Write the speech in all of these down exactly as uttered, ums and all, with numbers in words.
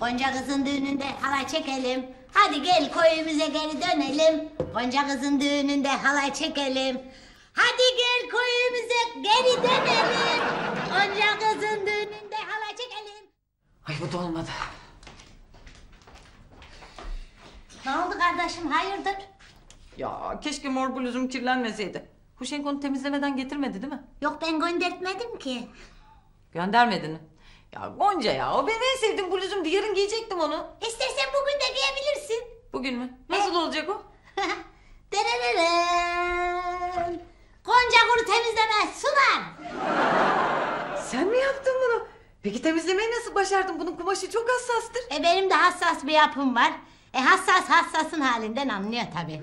Gonca kızın düğününde halay çekelim. Hadi gel koyumuza geri dönelim. Gonca kızın düğününde halay çekelim. Hadi gel koyumuza geri dönelim. Gonca kızın düğününde halay çekelim. Ay bu da olmadı. Ne oldu kardeşim, hayırdır? Ya keşke mor bluzum kirlenmeseydi. Huşenk onu temizlemeden getirmedi değil mi? Yok, ben göndertmedim ki. Göndermedin mi? Ya Gonca ya, o benim en sevdiğim bluzumdu, yarın giyecektim onu. İstersen bugün de giyebilirsin. Bugün mü? Nasıl He. olacak o? Derererem. Gonca kuru temizlemez, sular. Sen mi yaptın bunu? Peki temizlemeyi nasıl başardın? Bunun kumaşı çok hassastır. E benim de hassas bir yapım var. E hassas hassasın halinden anlıyor tabii.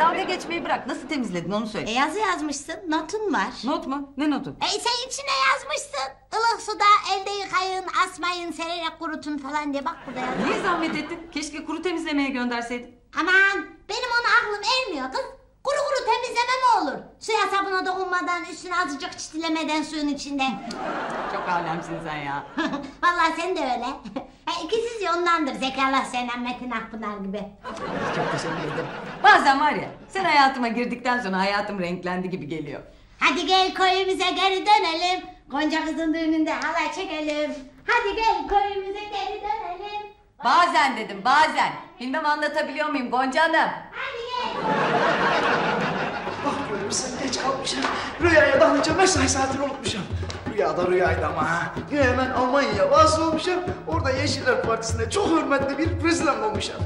Dalga geçmeyi bırak, nasıl temizledin onu söyle. E yazı yazmışsın, notun var. Not mu? Ne notu? E sen içine yazmışsın. Ilık suda elde yıkayın, asmayın, sererek kurutun falan diye, bak burada yazıyor. Niye zahmet ettin? Keşke kuru temizlemeye gönderseydin. Aman benim ona aklım ermiyor kız. Kuru kuru temizleme mi olur? Suya sabuna dokunmadan, üstüne azıcık çitilemeden suyun içinde. Çok alemsin sen ya. Vallahi sen de öyle. E, ikisiz yondandır Zekallah Senem, Metin Akpınar gibi. Çok teşekkür ederim. Bazen var ya, sen hayatıma girdikten sonra hayatım renklendi gibi geliyor. Hadi gel koyumuza geri dönelim. Gonca kızın düğününde halay çekelim. Hadi gel koyumuza geri dönelim. Bazen dedim, bazen. Bilmem anlatabiliyor muyum Gonca Hanım? Hadi gel. Bak görüyorsun, geç kalmışım. Rüyaya dalınca mesai saatini unutmuşum. Rüyada rüyaydı ama ha. Hemen Almanya'ya vasıl olmuşum. Orada Yeşiller Partisi'nde çok hürmetli bir prezident olmuşum.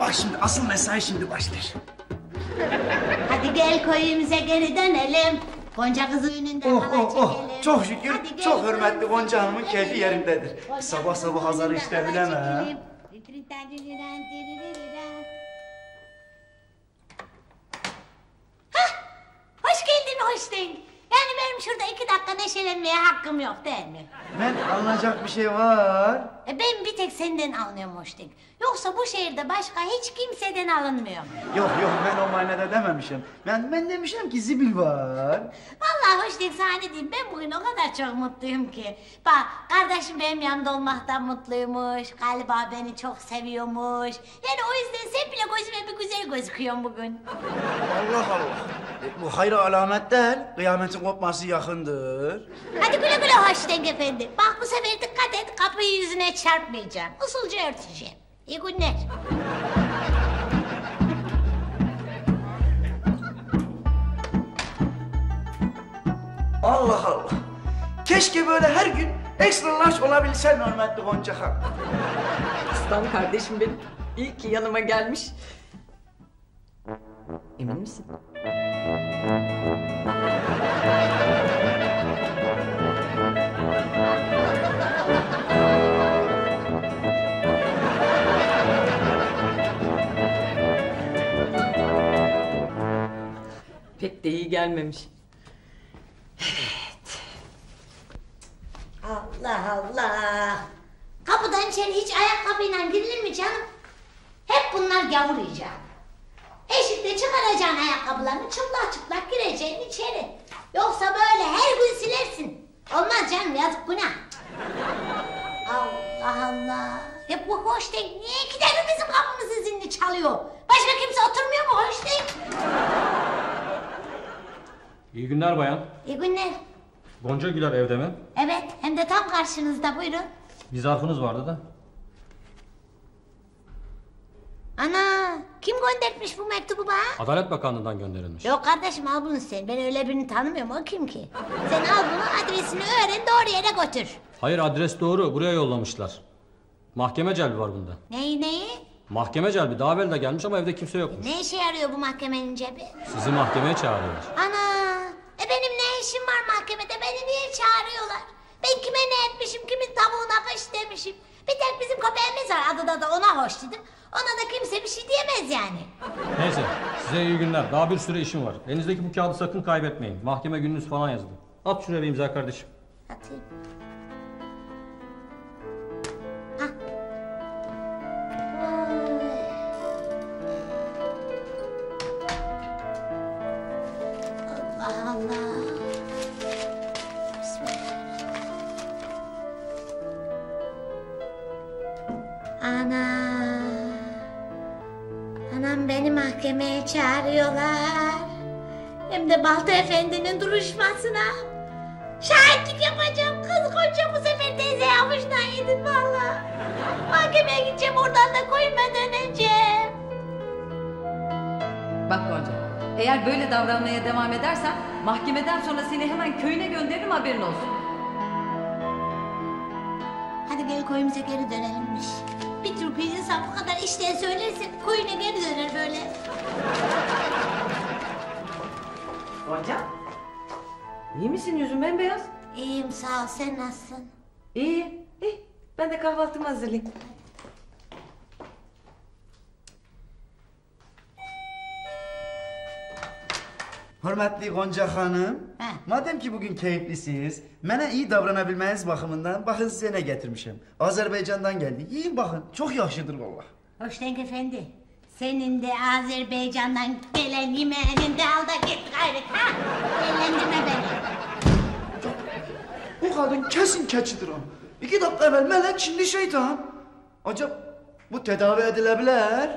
Bak şimdi asıl mesai şimdi başlar. Hadi gel koyumuza geri dönelim. Gonca kızın düğününde oh, halay oh, çekelim. Oh, çok şükür, hadi çok hürmetli Gonca Hanım'ın keyfi yerindedir. Gonca sabah sabah hazır işte bilemem. Hah, hoş geldin Hoşting. Yani benim şurada iki dakika neşelenmeye hakkım yok değil mi? Ben alınacak bir şey var. E ben bir tek senden alınıyorum Hoşting. Yoksa bu şehirde başka hiç kimseden alınmıyorum. Yok yok, ben o manada dememişim. Ben ben demişim ki Zibil var. Vallahi Hoşting sana diyeyim, ben bugün o kadar çok mutluyum ki. Bak kardeşim benim yanımda olmaktan mutluymuş. Galiba beni çok seviyormuş. Yani o yüzden sen bile gözüme bir güzel gözüküyorsun bugün. Allah Allah. E, bu hayra alamet değil, kıyametin kopması yakındır. Hadi güle güle Hoşting efendi. Bak bu sefer dikkat et, kapıyı yüzüne çarpmayacağım. Usulca örteceğim. İyi günler. Allah Allah. Keşke böyle her gün ekstra large olabilsen hürmetli Gonca Hanım. Aslan kardeşim benim. İyi ki yanıma gelmiş. Emin misin? Pek de iyi gelmemiş. Evet. Allah Allah. Kapıdan içeri hiç ayakkabıyla girilir mi canım? Hep bunlar gavur icadı. Eşikte çıkaracaksın ayakkabılarını, çıplak çıplak gireceksin içeri. Yoksa böyle her gün silersin. Olmaz canım, yazık, günah. Allah Allah. Hep bu Hoşting niye iki defa bizim kapımızın zilini çalıyor? Başka kimse oturmuyor mu Hoşting? İyi günler bayan. İyi günler. Gonca Güler evde mi? Evet, hem de tam karşınızda, buyurun. Bir zarfınız vardı da. Ana, kim göndermiş bu mektubu bana? Adalet Bakanlığı'ndan gönderilmiş. Yok kardeşim, al bunu sen, ben öyle birini tanımıyorum, o kim ki? Sen al bunu, adresini öğren, doğru yere götür. Hayır, adres doğru, buraya yollamışlar. Mahkeme celbi var bunda. Neyi neyi? Mahkeme celbi, daha evvel de gelmiş ama evde kimse yokmuş. Ne işe yarıyor bu mahkemenin cebi? Sizi mahkemeye çağırıyorlar. Ana, e benim ne işim var mahkemede, beni niye çağırıyorlar? Ben kime ne etmişim, kimin tavuğuna kış demişim. Bir tek bizim köpeğimiz var adada da, ona hoş dedim. Ona da kimse bir şey diyemez yani. Neyse, size iyi günler. Daha bir sürü işim var. Elinizdeki bu kağıdı sakın kaybetmeyin. Mahkeme gününüz falan yazdı. At şuraya bir imza kardeşim. Atayım. Hah. Allah Allah. Bismillah. Ana, anam beni mahkemeye çağırıyorlar. Hem de Balta Efendi'nin duruşmasına. Şahitlik yapacağım, kız koca bu sefer teyzeye avuçtan yedin valla. Mahkemeye gideceğim, oradan da koyuma döneceğim. Bak Gonca, eğer böyle davranmaya devam edersen mahkemeden sonra seni hemen köyüne gönderirim, haberin olsun. Hadi gel koyumuza geri dönelimmiş. Bir Türk insan bu kadar işten söylerse koyuna geri döner böyle. Gonca, iyi misin? Yüzün bembeyaz. İyiyim sağ ol, sen nasılsın? İyi, iyi. Ben de kahvaltımı hazırlayayım. Hürmetli Gonca Hanım, ha. Madem ki bugün keyiflisiniz, bana iyi davranabilmeniz bakımından bakın size ne getirmişim. Azerbaycan'dan geldi, yiyin bakın, çok yakışıdır vallahi. Hoşdenk efendi, senin de Azerbaycan'dan gelen yemeğinin de al da git gayrı, ha? Eğlendirme beni. Bu kadın kesin keçidir o. İki dakika evvel melek, şimdi şeytan. Acaba bu tedavi edilebilir.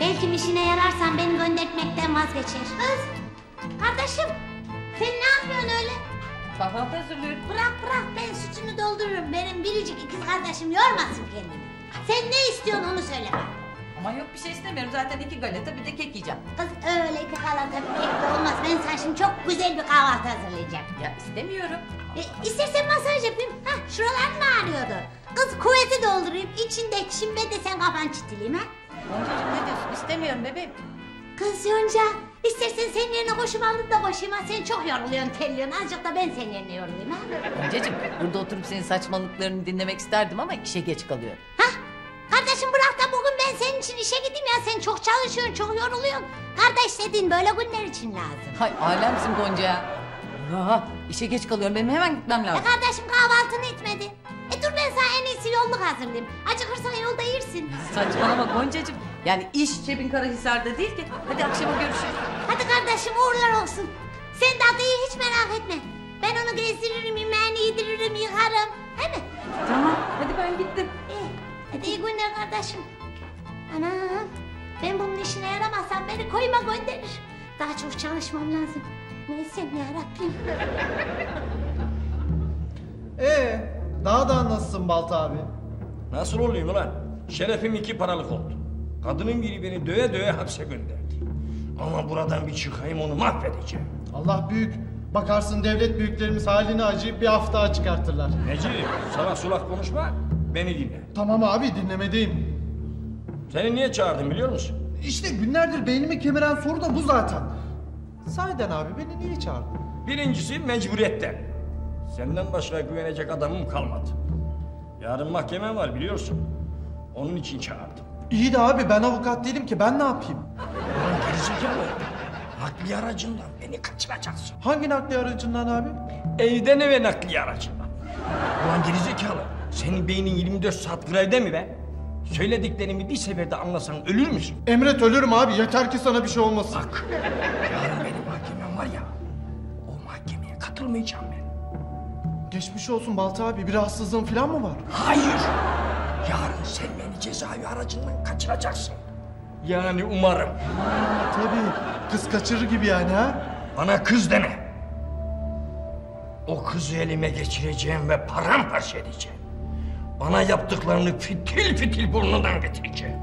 Belki işine yararsan beni göndertmekten vazgeçer. Kız, kardeşim, sen ne yapıyorsun öyle? Kahvaltı hazırlıyorum. Bırak bırak, ben sütümü doldururum. Benim biricik ikiz kardeşim yormasın kendini. Sen ne istiyorsun onu söyle bana. Ama yok bir şey istemiyorum. Zaten iki galeta bir de kek yiyeceğim. Kız öyle iki galeta bir kek de olmaz. Ben sana şimdi çok güzel bir kahvaltı hazırlayacağım. Ya istemiyorum. E, istersen masaj yapayım. Hah, şuralar mı ağrıyordu? Kız kuvveti doldurayım, içindeki şimdi de sen kafan çitleyeyim ha. Yoncacığım ne diyorsun? İstemiyorum bebeğim. Kız Yonca, istersen senin yerine koşup aldım da koşayım ha. Sen çok yoruluyorsun, terliyorsun. Azıcık da ben senin yerine yorulayım ha. Yoncacığım, burada oturup senin saçmalıklarını dinlemek isterdim ama işe geç kalıyorum. Hah, kardeşim bırak da bugün ben senin için işe gideyim ya. Sen çok çalışıyorsun, çok yoruluyorsun. Kardeş dediğin böyle günler için lazım. Hay alemsin Gonca. Aha, işe geç kalıyorum, benim hemen gitmem lazım. E kardeşim kahvaltını etmedi. E dur ben sana en iyisi yolluk hazırlayayım. Acıkırsan yolda yersin. Saçmalama Goncacığım. Yani iş Çebinkarahisar'da değil ki. Hadi akşama görüşürüz. Hadi kardeşim uğurlar olsun. Sen de adayı hiç merak etme. Ben onu gezdiririm, yemeğini yediririm, yıkarım. He mi? Tamam, hadi ben gittim. İyi, hadi iyi günler kardeşim. Anam, ben bunun işine yaramazsam beni koyuma gönderir. Daha çok çalışmam lazım. Neyse yarabbim. Ee? Daha da nasılsın Balta abi? Nasıl olayım ulan? Şerefim iki paralık oldu. Kadının biri beni döve döve hapse gönderdi. Ama buradan bir çıkayım, onu mahvedeceğim. Allah büyük. Bakarsın devlet büyüklerimiz halini acıyıp bir hafta çıkartırlar. Necip, sana sulak konuşma, beni dinle. Tamam abi, dinlemedeyim. Seni niye çağırdım biliyor musun? İşte günlerdir beynimi kemiren soru da bu zaten. Sahiden abi, beni niye çağırdın? Birincisi mecburiyetten. Senden başka güvenecek adamım kalmadı. Yarın mahkemem var biliyorsun. Onun için çağırdım. İyi de abi ben avukat değilim ki, ben ne yapayım? Ulan gerizekalı. Nakliye aracından beni kaçıracaksın. Hangi nakliye aracından abi? Evden eve nakliye aracından. Ulan gerizekalı. Senin beynin yirmi dört saat grevde mi be? Söylediklerimi bir seferde anlasan ölür müsün? Emret ölürüm abi, yeter ki sana bir şey olmasın. Bak, yarın benim mahkemem var ya, o mahkemeye katılmayacağım ben. Geçmiş olsun Balta abi, bir rahatsızlığın falan mı var? Hayır! Yarın sen beni cezaevi aracından kaçıracaksın. Yani umarım. Ha, tabii, kız kaçırır gibi yani ha? Bana kız deme. O kızı elime geçireceğim ve paramparça edeceğim. Bana yaptıklarını fitil fitil burnundan getireceğim.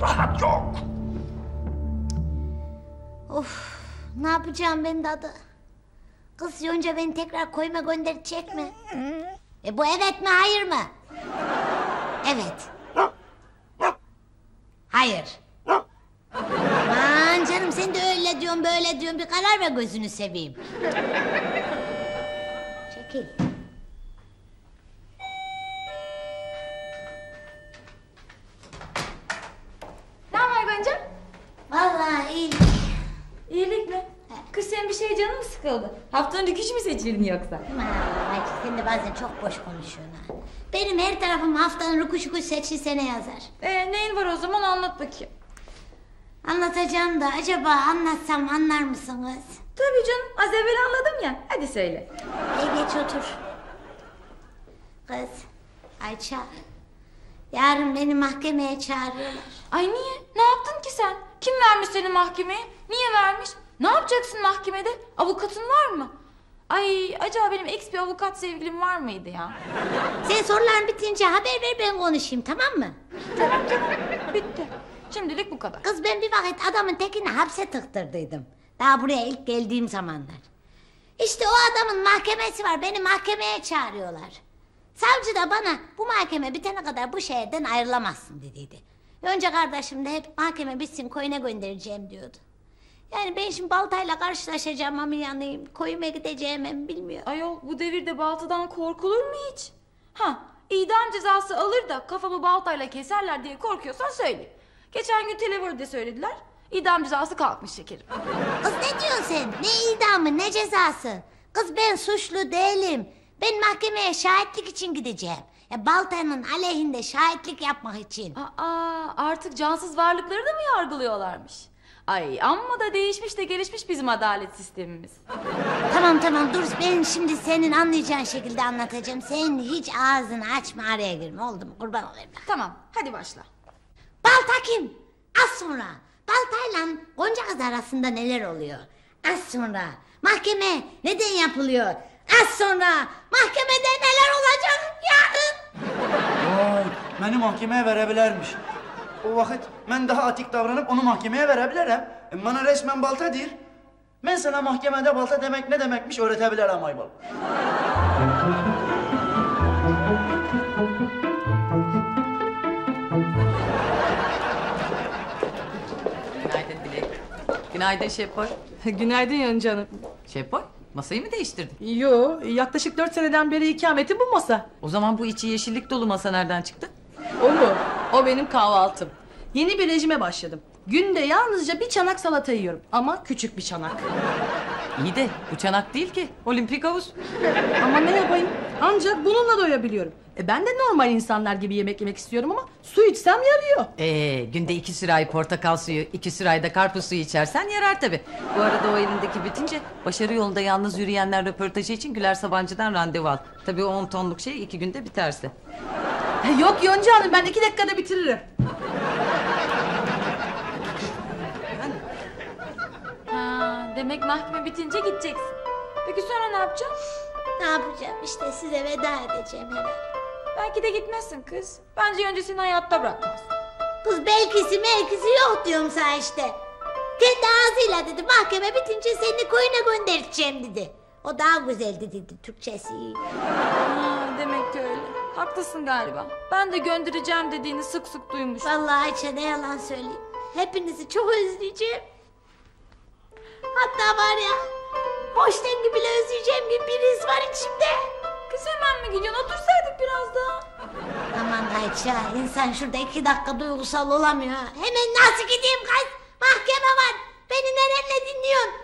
Rahat yok. Of, ne yapacağım ben dadı? Kız Yonca beni tekrar koyuma gönderecek mi? E bu evet mi hayır mı? Evet. Hayır. Aman canım öyle diyorum, böyle diyorum, bir karar ver gözünü seveyim. Çekil. Ne var Gonca? Vallahi iyilik. İyilik mi? He. Kız senin bir şey canın mı sıkıldı? Haftanın düküş mü seçildin yoksa? Aman sen de bazen çok boş konuşuyorsun ha. Benim her tarafım haftanın rukuş rukuş seçilse ne yazar? Ee, neyin var o zaman anlat bakayım. Anlatacağım da acaba anlatsam anlar mısınız? Tabii canım, az evvel anladım ya, hadi söyle. Hey geç otur. Kız, Ayça, yarın beni mahkemeye çağırıyorlar. Ay niye? Ne yaptın ki sen? Kim vermiş seni mahkemeye? Niye vermiş? Ne yapacaksın mahkemede? Avukatın var mı? Ay acaba benim eks bir avukat sevgilim var mıydı ya? Sen soruların bitince haber ver, ben konuşayım, tamam mı? Tamam tamam, bitti. Şimdilik bu kadar. Kız ben bir vakit adamın tekini hapse tıktırdıydım. Daha buraya ilk geldiğim zamanlar. İşte o adamın mahkemesi var, beni mahkemeye çağırıyorlar. Savcı da bana bu mahkeme bitene kadar bu şehirden ayrılamazsın dediydi. Önce kardeşim de hep mahkeme bitsin koyuna göndereceğim diyordu. Yani ben şimdi baltayla karşılaşacağıma mı yanayım, koyuma gideceğime mi bilmiyorum. Ayol bu devirde baltadan korkulur mu hiç? Ha idam cezası alır da kafamı baltayla keserler diye korkuyorsan söyle. Geçen gün televizyonda söylediler, idam cezası kalkmış şekerim. Kız ne diyorsun sen? Ne idamı, ne cezası? Kız ben suçlu değilim. Ben mahkemeye şahitlik için gideceğim. Ya baltanın aleyhinde şahitlik yapmak için. Aa, artık cansız varlıkları da mı yargılıyorlarmış? Ay amma da değişmiş de gelişmiş bizim adalet sistemimiz. Tamam tamam dur, ben şimdi senin anlayacağın şekilde anlatacağım. Sen hiç ağzını açma, araya girme, oldu mu? Kurban olayım ben. Tamam, hadi başla. Balta kim? Az sonra. Baltayla Gonca kız arasında neler oluyor? Az sonra. Mahkeme neden yapılıyor? Az sonra. Mahkemede neler olacak yarın? Vay, beni mahkemeye verebilirmiş. O vakit ben daha atik davranıp onu mahkemeye verebilirim. E, bana resmen balta değil. Ben sana mahkemede balta demek ne demekmiş öğretebilirim Aybal. Günaydın Şepoy. Günaydın Yonca Hanım. Şepoy, masayı mı değiştirdin? Yo, yaklaşık dört seneden beri ikameti bu masa. O zaman bu içi yeşillik dolu masa nereden çıktı? O mu? O benim kahvaltım. Yeni bir rejime başladım. Günde yalnızca bir çanak salata yiyorum ama küçük bir çanak. İyi de bu çanak değil ki, olimpik havuz. Ama ne yapayım? Ancak bununla doyabiliyorum. E ben de normal insanlar gibi yemek yemek istiyorum ama su içsem yarıyor. Ee, günde iki sürahi portakal suyu, iki sürahi de karpuz suyu içersen yarar tabii. Bu arada o elindeki bitince başarı yolunda yalnız yürüyenler röportajı için Güler Sabancı'dan randevu al. Tabii o on tonluk şey iki günde biterse. Yok Yonca Hanım, ben iki dakikada bitiririm. Ha, demek mahkeme bitince gideceksin. Peki sonra ne yapacağım? Ne yapacağım işte, size veda edeceğim herhalde. Belki de gitmezsin kız. Bence öncesini hayatta bırakmaz. Kız belkisi melkisi yok diyorum sana işte. Kendi ağzıyla dedi mahkeme bitince seni koyuna göndereceğim dedi. O daha güzel dedi, Türkçesi iyi. Aa, demek ki öyle. Haklısın galiba. Ben de göndereceğim dediğini sık sık duymuştum. Vallahi Ayça ne yalan söyleyeyim. Hepinizi çok özleyeceğim. Hatta var ya boşten gibi bile özleyeceğim gibi bir his var içimde. Kız hemen mi gidiyorsun? Otursaydık biraz daha. Aman Ayça, insan şurada iki dakika duygusal olamıyor. Hemen nasıl gideyim kız? Mahkeme var. Beni nelerle dinliyorsun?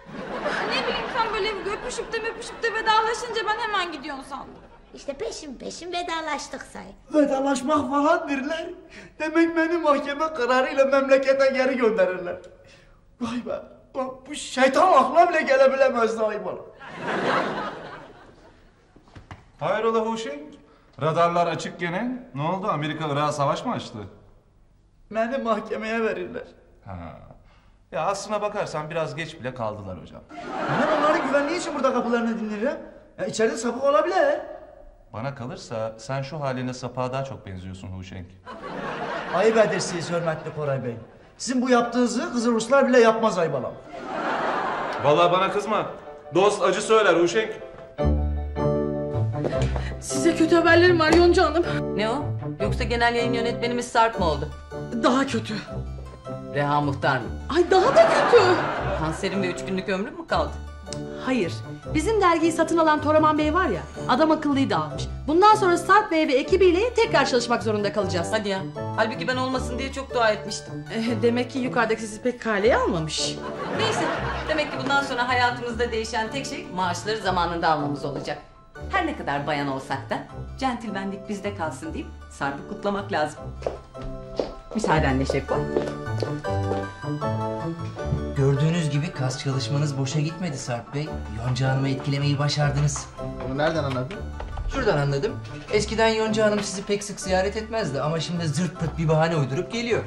Ne bileyim, sen böyle öpüşüp de öpüşüp de vedalaşınca ben hemen gidiyorsun sandım. İşte peşin peşin vedalaştık say. Vedalaşmak falan birler. Demek beni mahkeme kararıyla memlekete geri gönderirler. Vay be, bu şeytan aklına bile gelebilemezdi Aybal. Hayrola Huşi? Radarlar açık gene. Ne oldu? Amerikalılara savaş mı açtı? Beni mahkemeye verirler. Ha. Ya aslına bakarsan biraz geç bile kaldılar hocam. Ben onları güvenliği için burada kapılarını dinlerim. Ya içeride sapık olabilir. Bana kalırsa sen şu haline sapığa daha çok benziyorsun Huşenk. Ayıp edersiniz hürmetli Koray Bey. Sizin bu yaptığınızı kızı Ruslar bile yapmaz Aybalam. Vallahi bana kızma. Dost acı söyler Huşenk. Size kötü haberlerim var Yonca Hanım. Ne o? Yoksa genel yayın yönetmenimiz Sarp mı oldu? Daha kötü. Reha Muhtar mı? Ay daha da kötü. Kanserim ve üç günlük ömrüm mü kaldı? Hayır. Bizim dergiyi satın alan Toraman Bey var ya, adam akıllıyı dağıtmış. Bundan sonra Sarp Bey ve ekibiyle tekrar çalışmak zorunda kalacağız. Hadi ya. Halbuki ben olmasın diye çok dua etmiştim. E, demek ki yukarıdaki sizi pek kaleye almamış. Neyse. Demek ki bundan sonra hayatımızda değişen tek şey maaşları zamanında almamız olacak. Her ne kadar bayan olsak da centilmenlik bizde kalsın deyip Sarp'ı kutlamak lazım. Müsaadenle Şevko. Gördüğünüz gibi kas çalışmanız boşa gitmedi Sarp Bey. Yonca Hanım'ı etkilemeyi başardınız. Bunu nereden anladın? Şuradan anladım. Eskiden Yonca Hanım sizi pek sık ziyaret etmezdi ama şimdi zırt pırt bir bahane uydurup geliyor.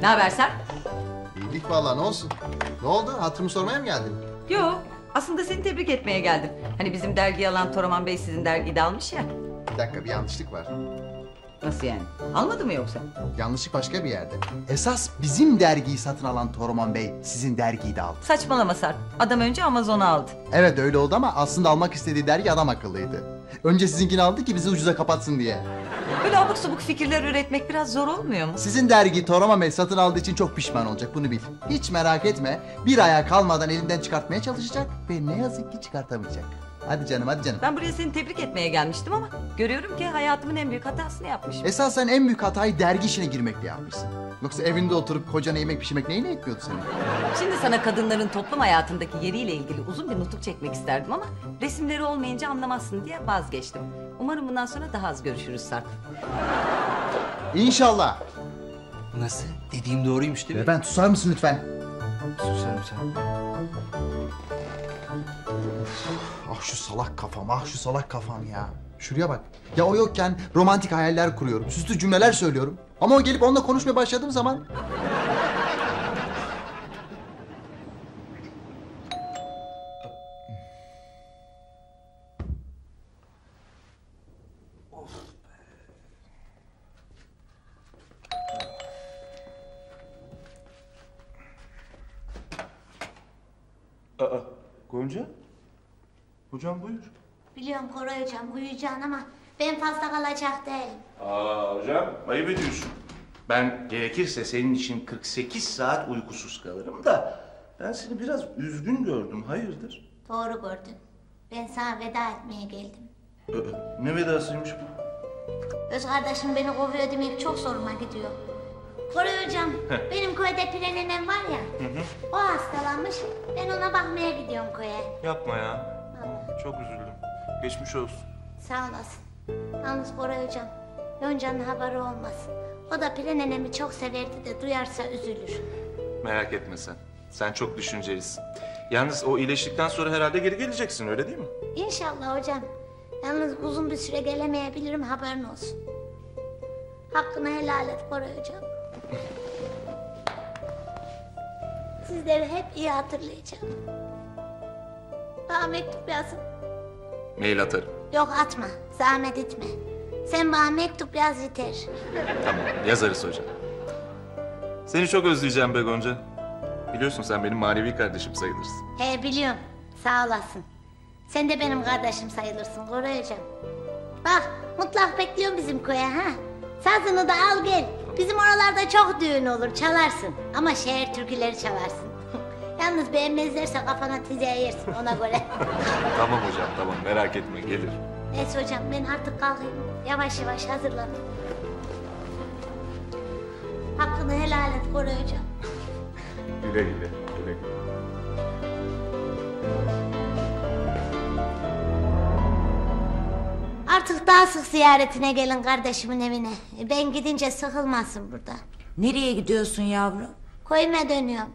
Ne haber Sarp? İyilik vallahi, ne olsun? Ne oldu? Hatırımı sormaya mı geldin? Yo, aslında seni tebrik etmeye geldim. Hani bizim dergiyi alan Toraman Bey sizin dergiyi de almış ya. Bir dakika, bir yanlışlık var. Nasıl yani? Almadı mı yoksa? Yanlışlık başka bir yerde. Esas bizim dergiyi satın alan Toraman Bey sizin dergiyi de aldı. Saçmalama Sarp. Adam önce Amazon'a aldı. Evet öyle oldu ama aslında almak istediği dergi adam akıllıydı. Önce sizinkini aldı ki bizi ucuza kapatsın diye. Böyle abuk subuk fikirler üretmek biraz zor olmuyor mu? Sizin dergiyi Toraman Bey satın aldığı için çok pişman olacak, bunu bil. Hiç merak etme, bir aya kalmadan elinden çıkartmaya çalışacak ve ne yazık ki çıkartamayacak. Hadi canım, hadi canım. Ben buraya seni tebrik etmeye gelmiştim ama görüyorum ki hayatımın en büyük hatasını yapmışım. Esasen en büyük hatayı dergi işine girmekle yapmışsın. Yoksa evinde oturup kocana yemek pişirmek neyine yetmiyordu senin? Şimdi sana kadınların toplum hayatındaki yeriyle ilgili uzun bir nutuk çekmek isterdim ama resimleri olmayınca anlamazsın diye vazgeçtim. Umarım bundan sonra daha az görüşürüz Sarp. İnşallah. Nasıl? Dediğim doğruymuş değil mi? Ben susar mısın lütfen? Susarım sen. Ah şu salak kafam, ah şu salak kafam ya. Şuraya bak. Ya o yokken romantik hayaller kuruyorum, süslü cümleler söylüyorum. Ama o gelip onunla konuşmaya başladığım zaman... Aa, Gonca? Hocam buyur. Biliyorum Koray hocam, uyuyacaksın ama ben fazla kalacak değilim. Aa hocam, ayıp ediyorsun. Ben gerekirse senin için kırk sekiz saat uykusuz kalırım da... ...ben seni biraz üzgün gördüm, hayırdır? Doğru gördün. Ben sana veda etmeye geldim. Ee, ne vedasıymış bu? Öz kardeşim beni kovuyor demek çok zoruma gidiyor. Koray hocam, heh, benim köyde Pire nenem var ya... Hı hı. ...o hastalanmış, ben ona bakmaya gidiyorum köye. Yapma ya. Çok üzüldüm. Geçmiş olsun. Sağ olasın. Yalnız Koray hocam, Yonca'nın haberi olmasın. O da Pire nenemi çok severdi de duyarsa üzülür. Merak etme sen. Sen çok düşüncelisin. Yalnız o iyileştikten sonra herhalde geri geleceksin, öyle değil mi? İnşallah hocam. Yalnız uzun bir süre gelemeyebilirim, haberin olsun. Hakkını helal et Koray hocam. Sizleri hep iyi hatırlayacağım. Bana mektup yazın. Mail atarım. Yok atma, zahmet etme. Sen bana mektup yaz yeter. Tamam, yazarız hocam. Seni çok özleyeceğim be Gonca. Biliyorsun sen benim manevi kardeşim sayılırsın. He biliyorum, sağ olasın. Sen de benim kardeşim sayılırsın Koray hocam. Bak, mutlak bekliyorum bizim köye ha. Sazını da al gel. Bizim oralarda çok düğün olur, çalarsın. Ama şehir türküleri çalarsın. Yalnız beğenmezlerse kafana tizeye yersin, ona göre. Tamam hocam, tamam. Merak etme, gelir. Neyse hocam, ben artık kalkayım. Yavaş yavaş hazırlan. Hakkını helal et Koray hocam. Güle güle, güle güle. Artık daha sık ziyaretine gelin kardeşimin evine. Ben gidince sıkılmasın burada. Nereye gidiyorsun yavrum? Koyuma dönüyorum.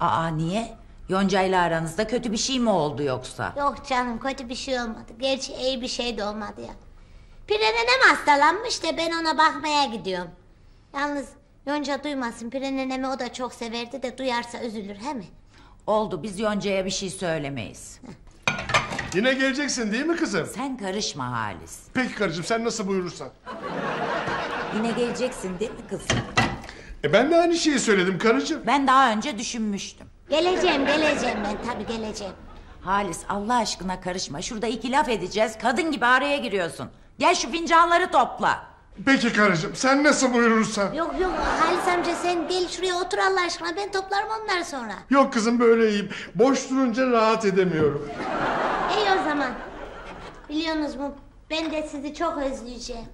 Aa niye? Yonca ile aranızda kötü bir şey mi oldu yoksa? Yok canım, kötü bir şey olmadı. Gerçi iyi bir şey de olmadı ya. Pire nenem hastalanmış da ben ona bakmaya gidiyorum. Yalnız Yonca duymasın, Pire nenemi o da çok severdi de duyarsa üzülür he mi? Oldu, biz Yonca'ya bir şey söylemeyiz. Yine geleceksin değil mi kızım? Sen karışma Halis. Peki karıcığım, sen nasıl buyurursan. Yine geleceksin değil mi kızım? E ben de aynı şeyi söyledim karıcığım. Ben daha önce düşünmüştüm. Geleceğim, geleceğim ben tabii geleceğim. Halis Allah aşkına karışma. Şurada iki laf edeceğiz. Kadın gibi araya giriyorsun. Gel şu fincanları topla. Peki karıcığım, sen nasıl buyurursan. Yok yok Halis amca, sen gel şuraya otur Allah aşkına, ben toplarım ondan sonra. Yok kızım, böyle iyiyim. Boş durunca rahat edemiyorum. İyi o zaman. Biliyorsunuz mu, ben de sizi çok özleyeceğim.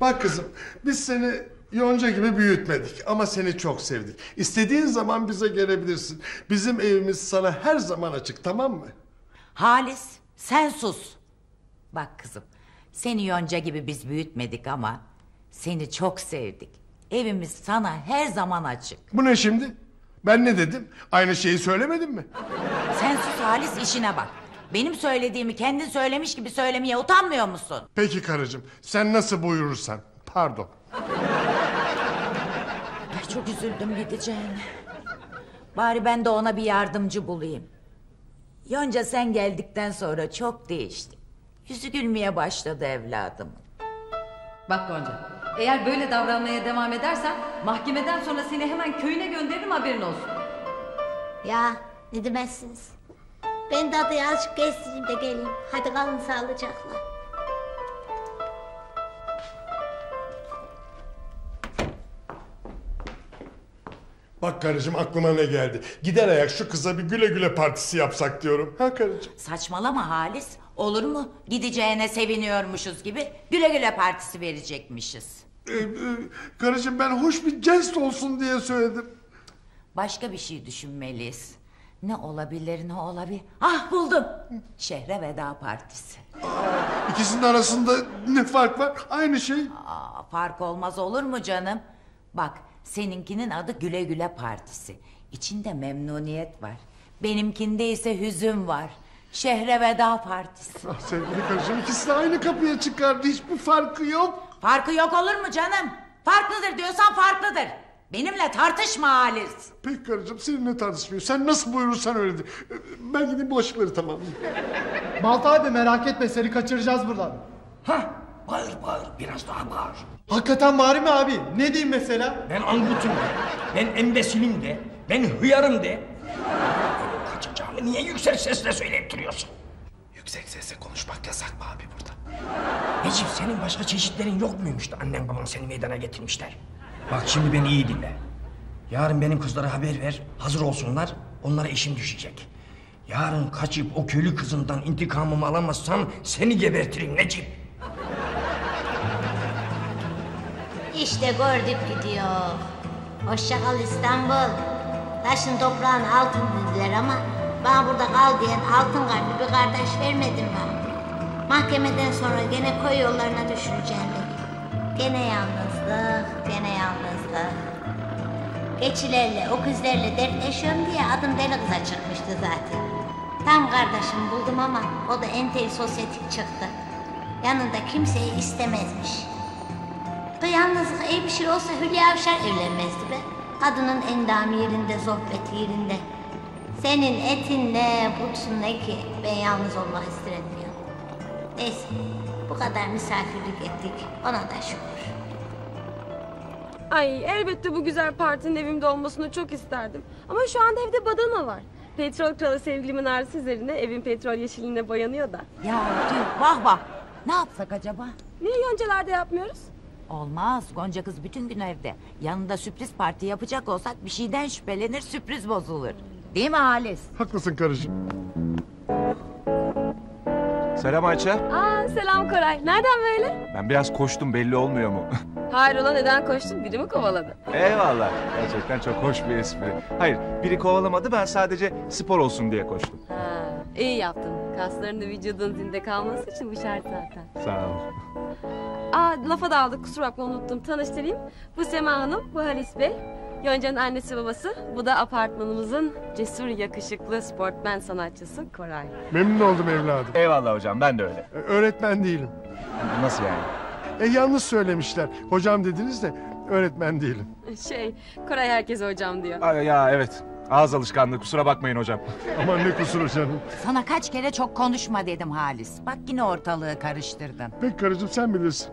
Bak kızım, biz seni yonca gibi büyütmedik ama seni çok sevdik. İstediğin zaman bize gelebilirsin. Bizim evimiz sana her zaman açık, tamam mı? Halis, sen sus. Bak kızım, seni yonca gibi biz büyütmedik ama seni çok sevdik. Evimiz sana her zaman açık. Bu ne şimdi? Ben ne dedim? Aynı şeyi söylemedim mi? Sen sus Halis, işine bak. Benim söylediğimi kendin söylemiş gibi söylemeye utanmıyor musun? Peki karıcığım, sen nasıl buyurursan. Pardon. Ay çok üzüldüm gideceğine. Bari ben de ona bir yardımcı bulayım. Yonca sen geldikten sonra çok değişti. Yüzü gülmeye başladı evladım. Bak Gonca, eğer böyle davranmaya devam edersen mahkemeden sonra seni hemen köyüne gönderirim, haberin olsun. Ya ne demezsiniz. Ben de adaya azıcık gezdireyim de geleyim. Hadi kalın sağlıcakla. Bak karıcığım, aklıma ne geldi? Gider ayak şu kıza bir güle güle partisi yapsak diyorum. Ha karıcığım? Saçmalama Halis. Olur mu? Gideceğine seviniyormuşuz gibi güle güle partisi verecekmişiz. Ee, e, karıcığım, ben hoş bir jest olsun diye söyledim. Başka bir şey düşünmeliyiz. Ne olabilir, ne olabilir? Ah buldum. Şehre veda partisi. Aa, ikisinin arasında ne fark var? Aynı şey. Aa, fark olmaz olur mu canım? Bak, seninkinin adı güle güle partisi. İçinde memnuniyet var. Benimkinde ise hüzün var. Şehre veda partisi. Ah, sevgili karıcığım, ikisi de aynı kapıya çıkardı. Hiçbir farkı yok. Farkı yok olur mu canım? Farklıdır diyorsan farklıdır. Benimle tartışma Halis. Peki karıcığım, seninle tartışmıyor. Sen nasıl buyurursan öyle de. Ben gideyim bulaşıkları tamamlayayım. Malta abi merak etme, seni kaçıracağız buradan. Hah, bağır bağır, biraz daha bağır. Hakikaten bağırayım mı abi? Ne diyeyim mesela? Ben angutum de, ben embesilim de, ben hıyarım de. Kaçacağını niye yüksek sesle söyleyip duruyorsun? Yüksek sesle konuşmak yasak mı abi burada? Necip, senin başka çeşitlerin yok muymuş da annem babam seni meydana getirmişler? Bak şimdi beni iyi dinle. Yarın benim kızlara haber ver, hazır olsunlar, onlara işim düşecek. Yarın kaçıp o köylü kızından intikamımı alamazsam seni gebertirim Necip. İşte gördük gidiyor. Hoşça kal İstanbul. Taşın toprağın altın dediler ama bana burada kal diyen altın kalpli bir kardeş vermedin bana. Mahkemeden sonra gene koy yollarına düşüreceğim beni. Gene yalnızlık, gene yalnızlık. Geçilerle, öküzlerle dertleşiyorum diye adım deli kıza çıkmıştı zaten. Tam kardeşimi buldum ama o da entel sosyetik çıktı. Yanında kimseyi istemezmiş. Bu yalnızlık iyi bir şey olsa Hülya Avşar evlenmezdi be. Kadının endamı yerinde, sohbeti yerinde. Senin etin ne, burçun ne ki ben yalnız olmak istiremiyorum. Neyse, bu kadar misafirlik ettik, ona da şükür. Ay elbette bu güzel partinin evimde olmasını çok isterdim. Ama şu anda evde badana var. Petrol kralı sevgilimin arası üzerine evin petrol yeşiline boyanıyor da. Ya tüh, vah vah. Ne yapsak acaba? Niye yoncalarda yapmıyoruz? Olmaz, Gonca kız bütün gün evde. Yanında sürpriz parti yapacak olsak bir şeyden şüphelenir, sürpriz bozulur. Değil mi Halis? Haklısın karıcığım. Selam Ayça. Aa, selam Koray. Nereden böyle? Ben biraz koştum, belli olmuyor mu? Hayrola, neden koştun? Biri mi kovaladı? Eyvallah. Gerçekten çok hoş bir espri. Hayır, biri kovalamadı, ben sadece spor olsun diye koştum. Ha, iyi yaptın. Kasların da vücudun zinde kalması için bu şart zaten. Sağ ol. Aa, lafa daldık, kusura bakma unuttum. Tanıştırayım. Bu Sema Hanım, bu Halis Bey. Yonca'nın annesi babası. Bu da apartmanımızın cesur, yakışıklı sportmen sanatçısı Koray. Memnun oldum evladım. Eyvallah hocam, ben de öyle. Ee, öğretmen değilim. Nasıl yani? E, yalnız söylemişler. Hocam dediniz de öğretmen değilim. Şey, Koray herkese hocam diyor. Aa, ya evet. Ağız alışkanlığı, kusura bakmayın hocam. Aman ne kusuru canım. Sana kaç kere çok konuşma dedim Halis. Bak yine ortalığı karıştırdın. Peki karıcığım, sen bilirsin.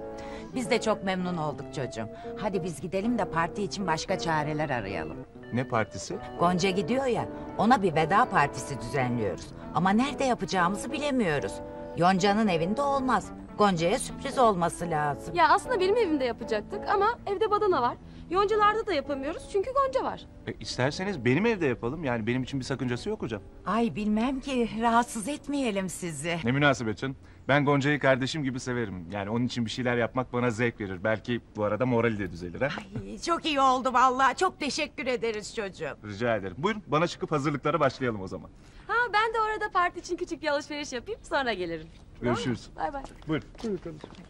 Biz de çok memnun olduk çocuğum. Hadi biz gidelim de parti için başka çareler arayalım. Ne partisi? Gonca gidiyor ya, ona bir veda partisi düzenliyoruz. Ama nerede yapacağımızı bilemiyoruz. Yonca'nın evinde olmaz. Gonca'ya sürpriz olması lazım. Ya aslında benim evimde yapacaktık ama evde badana var. Yoncalarda da yapamıyoruz çünkü Gonca var. E, isterseniz benim evde yapalım. Yani benim için bir sakıncası yok hocam. Ay bilmem ki, rahatsız etmeyelim sizi. Ne münasebet canım. Ben Gonca'yı kardeşim gibi severim. Yani onun için bir şeyler yapmak bana zevk verir. Belki bu arada morali de düzelir. Ha? Ay, çok iyi oldu vallahi. Çok teşekkür ederiz çocuğum. Rica ederim. Buyurun bana çıkıp hazırlıklara başlayalım o zaman. Ha ben de orada parti için küçük bir alışveriş yapayım, sonra gelirim. Görüşürüz. Bay bay. Buyurun. Buyurun kardeşim.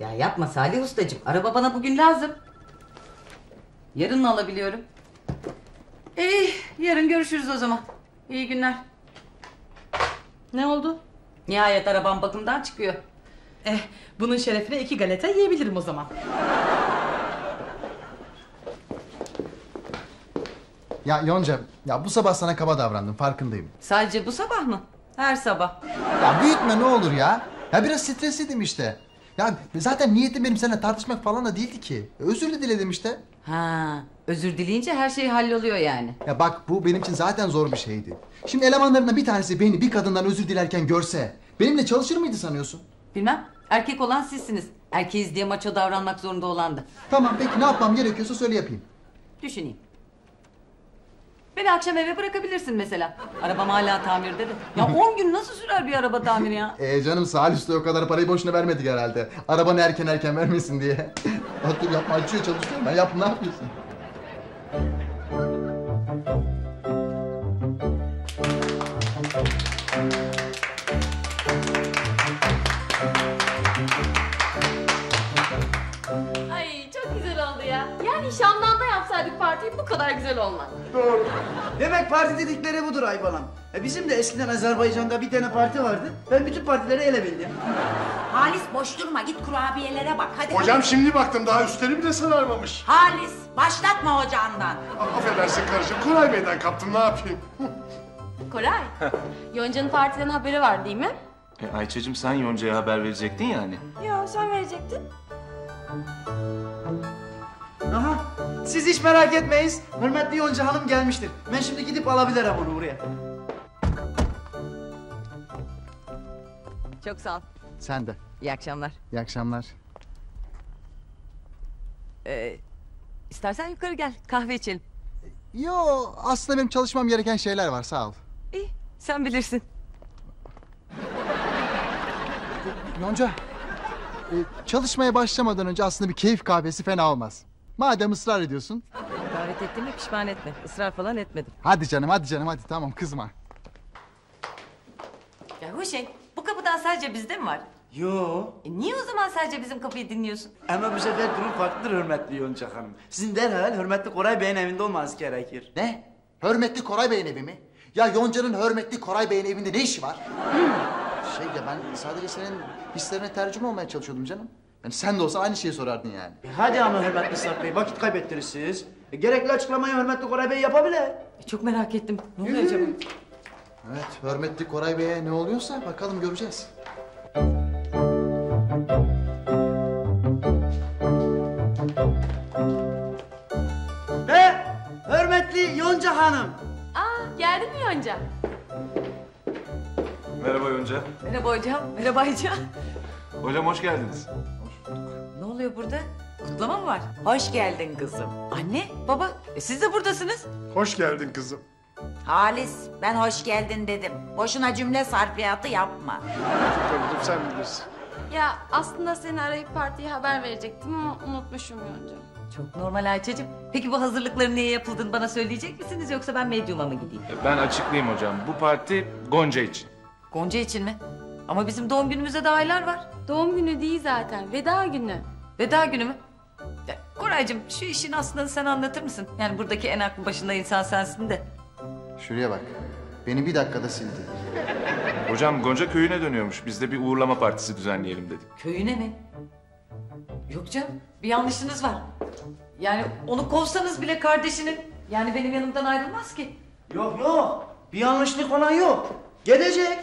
Ya yapma Salih ustacığım. Araba bana bugün lazım. Yarın alabiliyorum. İyi, ee, yarın görüşürüz o zaman. İyi günler. Ne oldu? Nihayet arabam bakımdan çıkıyor. Eh, bunun şerefine iki galeta yiyebilirim o zaman. Ya Yonca, ya bu sabah sana kaba davrandım, farkındayım. Sadece bu sabah mı? Her sabah. Ya büyütme ne olur ya. Ya biraz stresliydim işte. Ya zaten niyetim benim seninle tartışmak falan da değildi ki. Özür de diledim işte. Ha, özür dileyince her şey halloluyor yani. Ya bak bu benim için zaten zor bir şeydi. Şimdi elemanlarından bir tanesi beni bir kadından özür dilerken görse benimle çalışır mıydı sanıyorsun? Bilmem, erkek olan sizsiniz. Erkeğiz diye maço davranmak zorunda olandı. Tamam peki, ne yapmam gerekiyorsa söyle yapayım. Düşüneyim. Beni akşam eve bırakabilirsin mesela. Arabam hala tamirde de. Ya on gün nasıl sürer bir araba tamiri ya? Ee canım Salih Usta o kadar parayı boşuna vermedik herhalde. Arabanı erken erken vermesin diye. Dur yapma, açıyor çalışıyor. Ben yap, ne yapıyorsun? Ay çok güzel oldu ya. Yani Şamdan'da yapsaydık partiyi bu kadar güzel olmaz. Doğru. Demek parti dedikleri budur Aybalam. E bizim de eskiden Azerbaycan'da bir tane parti vardı. Ben bütün partileri ele bildim. Halis boş durma, git kurabiyelere bak hadi. Hocam hadi. Şimdi baktım daha üstleri bile sararmamış. Halis başlatma hocandan. Affedersin karıcığım, Koray Bey'den kaptım, ne yapayım? Koray, Yonca'nın partiden haberi var değil mi? E, Ayça'cığım sen Yonca'ya haber verecektin yani. Yo sen verecektin. Aha, siz hiç merak etmeyiz. Hürmetli Yonca hanım gelmiştir. Ben şimdi gidip alabilirim onu buraya. Çok sağ ol. Sen de. İyi akşamlar. İyi akşamlar. Ee, istersen yukarı gel, kahve içelim. Yo, aslında benim çalışmam gereken şeyler var, sağ ol. İyi, sen bilirsin. Yonca, çalışmaya başlamadan önce aslında bir keyif kahvesi fena olmaz. Madem ısrar ediyorsun. Davet ettiğimi pişman etme, ısrar falan etmedim. Hadi canım, hadi canım, hadi tamam kızma. Ya Hüseyin, bu kapıdan sadece bizde mi var? Yo. E niye o zaman sadece bizim kapıyı dinliyorsun? Ama bu sefer durum farklıdır hürmetli Yonca hanım. Sizin derhal hürmetli Koray Bey'in evinde olmanız gerekir. Ne? Hürmetli Koray Bey'in evi mi? Ya Yonca'nın hürmetli Koray Bey'in evinde ne işi var? Şey ya ben sadece senin hislerine tercüme olmaya çalışıyordum canım. Yani sen de olsa aynı şeyi sorardın yani. E hadi ama hürmetli Sarp Bey, vakit kaybettiniz siz. E gerekli açıklamayı hürmetli Koray Bey yapabilir. E çok merak ettim. Ne oluyor acaba? Evet, hürmetli Koray Bey'e ne oluyorsa bakalım göreceğiz. Ve hürmetli Yonca hanım. Aa, geldin mi Yonca? Merhaba Yonca. Merhaba hocam. Merhaba Ayça. Hocam hoş geldiniz. Ne oluyor burada? Kutlama mı var? Hoş geldin kızım. Anne, baba, e siz de buradasınız. Hoş geldin kızım. Halis, ben hoş geldin dedim. Boşuna cümle sarfiyatı yapma. Tabii sen bilirsin. Ya aslında seni arayıp partiye haber verecektim ama unutmuşum Yonca. Çok normal Ayça'cığım. Peki bu hazırlıkların niye yapıldığını bana söyleyecek misiniz yoksa ben medyuma mı gideyim? Ben açıklayayım hocam. Bu parti Gonca için. Gonca için mi? Ama bizim doğum günümüze daha aylar var. Doğum günü değil zaten, veda günü. Veda günü mü? Ya, Koraycığım şu işin aslını sen anlatır mısın? Yani buradaki en aklı başında insan sensin de. Şuraya bak, beni bir dakikada sildi. Hocam Gonca köyüne dönüyormuş, biz de bir uğurlama partisi düzenleyelim dedik. Köyüne mi? Yok canım, bir yanlışınız var. Yani onu kovsanız bile kardeşinin, yani benim yanımdan ayrılmaz ki. Yok yok, bir yanlışlık olan yok. Gelecek.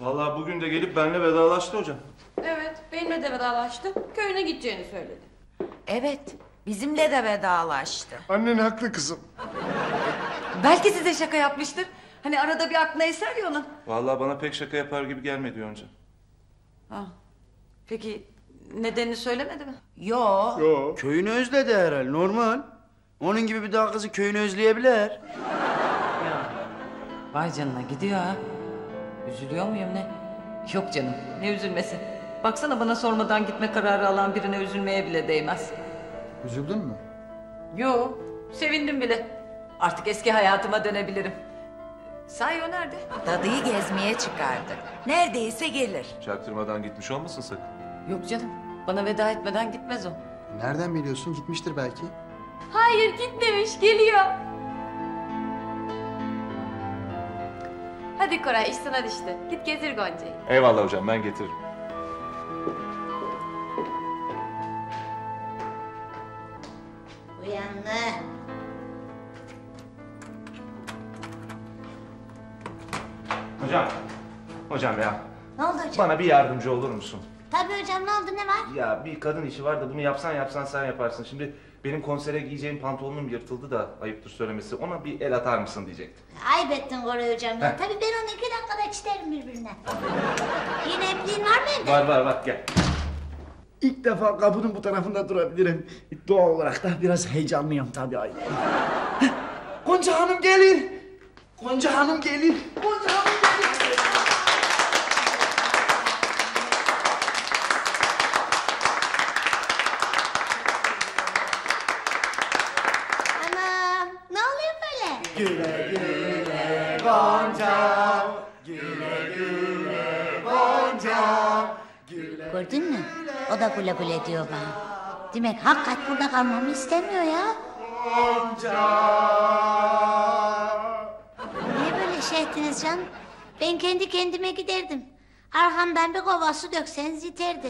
Vallahi bugün de gelip benimle vedalaştı hocam. Evet, benimle de vedalaştı. Köyüne gideceğini söyledi. Evet, bizimle de vedalaştı. Annen haklı kızım. Belki size şaka yapmıştır. Hani arada bir aklına eser ya onun. Vallahi bana pek şaka yapar gibi gelmedi Yonca. Ah, Peki nedenini söylemedi mi? Yo. Yo. Köyünü özledi herhalde, normal. Onun gibi bir daha kızı köyünü özleyebilir. Ya. Vay canına, gidiyor ha. Üzülüyor muyum ne? Yok canım, ne üzülmesi? Baksana bana sormadan gitme kararı alan birine üzülmeye bile değmez. Üzüldün mü? Yo, sevindim bile. Artık eski hayatıma dönebilirim. Sahi o nerede? Dadıyı gezmeye çıkardı. Neredeyse gelir. Çaktırmadan gitmiş olmasın sakın. Yok canım, bana veda etmeden gitmez o. Nereden biliyorsun? Gitmiştir belki. Hayır, gitmemiş, geliyor. Hadi Koray, iş sana düştü. Git gezir Gonca'yı. Eyvallah hocam, ben getiririm. Uyanlı. Hocam, hocam ya. Ne oldu hocam? Bana bir yardımcı olur musun? Tabii hocam, ne oldu, ne var? Ya bir kadın işi var da bunu yapsan yapsan sen yaparsın. Şimdi benim konsere giyeceğim pantolonum yırtıldı da ayıptır söylemesi. Ona bir el atar mısın diyecektim. Ayıp ettin Koray hocam ya. Tabii ben onu iki dakikada çiterim birbirine. Yine ipliğin var mı evde? Var var var, gel. İlk defa kapının bu tarafında durabilirim. Doğal olarak da biraz heyecanlıyım tabii. Gonca Hanım gelir. Gonca Hanım gelir. Gonca Hanım gelir. Anam, ne oluyor böyle? Güle güle Gonca. Güle güle Gonca. Gördün mü? O da güle güle diyor bana. Demek hakikat burada kalmamı istemiyor ya. Gonca. Niye böyle şey ettiniz canım? Ben kendi kendime giderdim. Arkamdan bir kova su dökseniz yeterdi.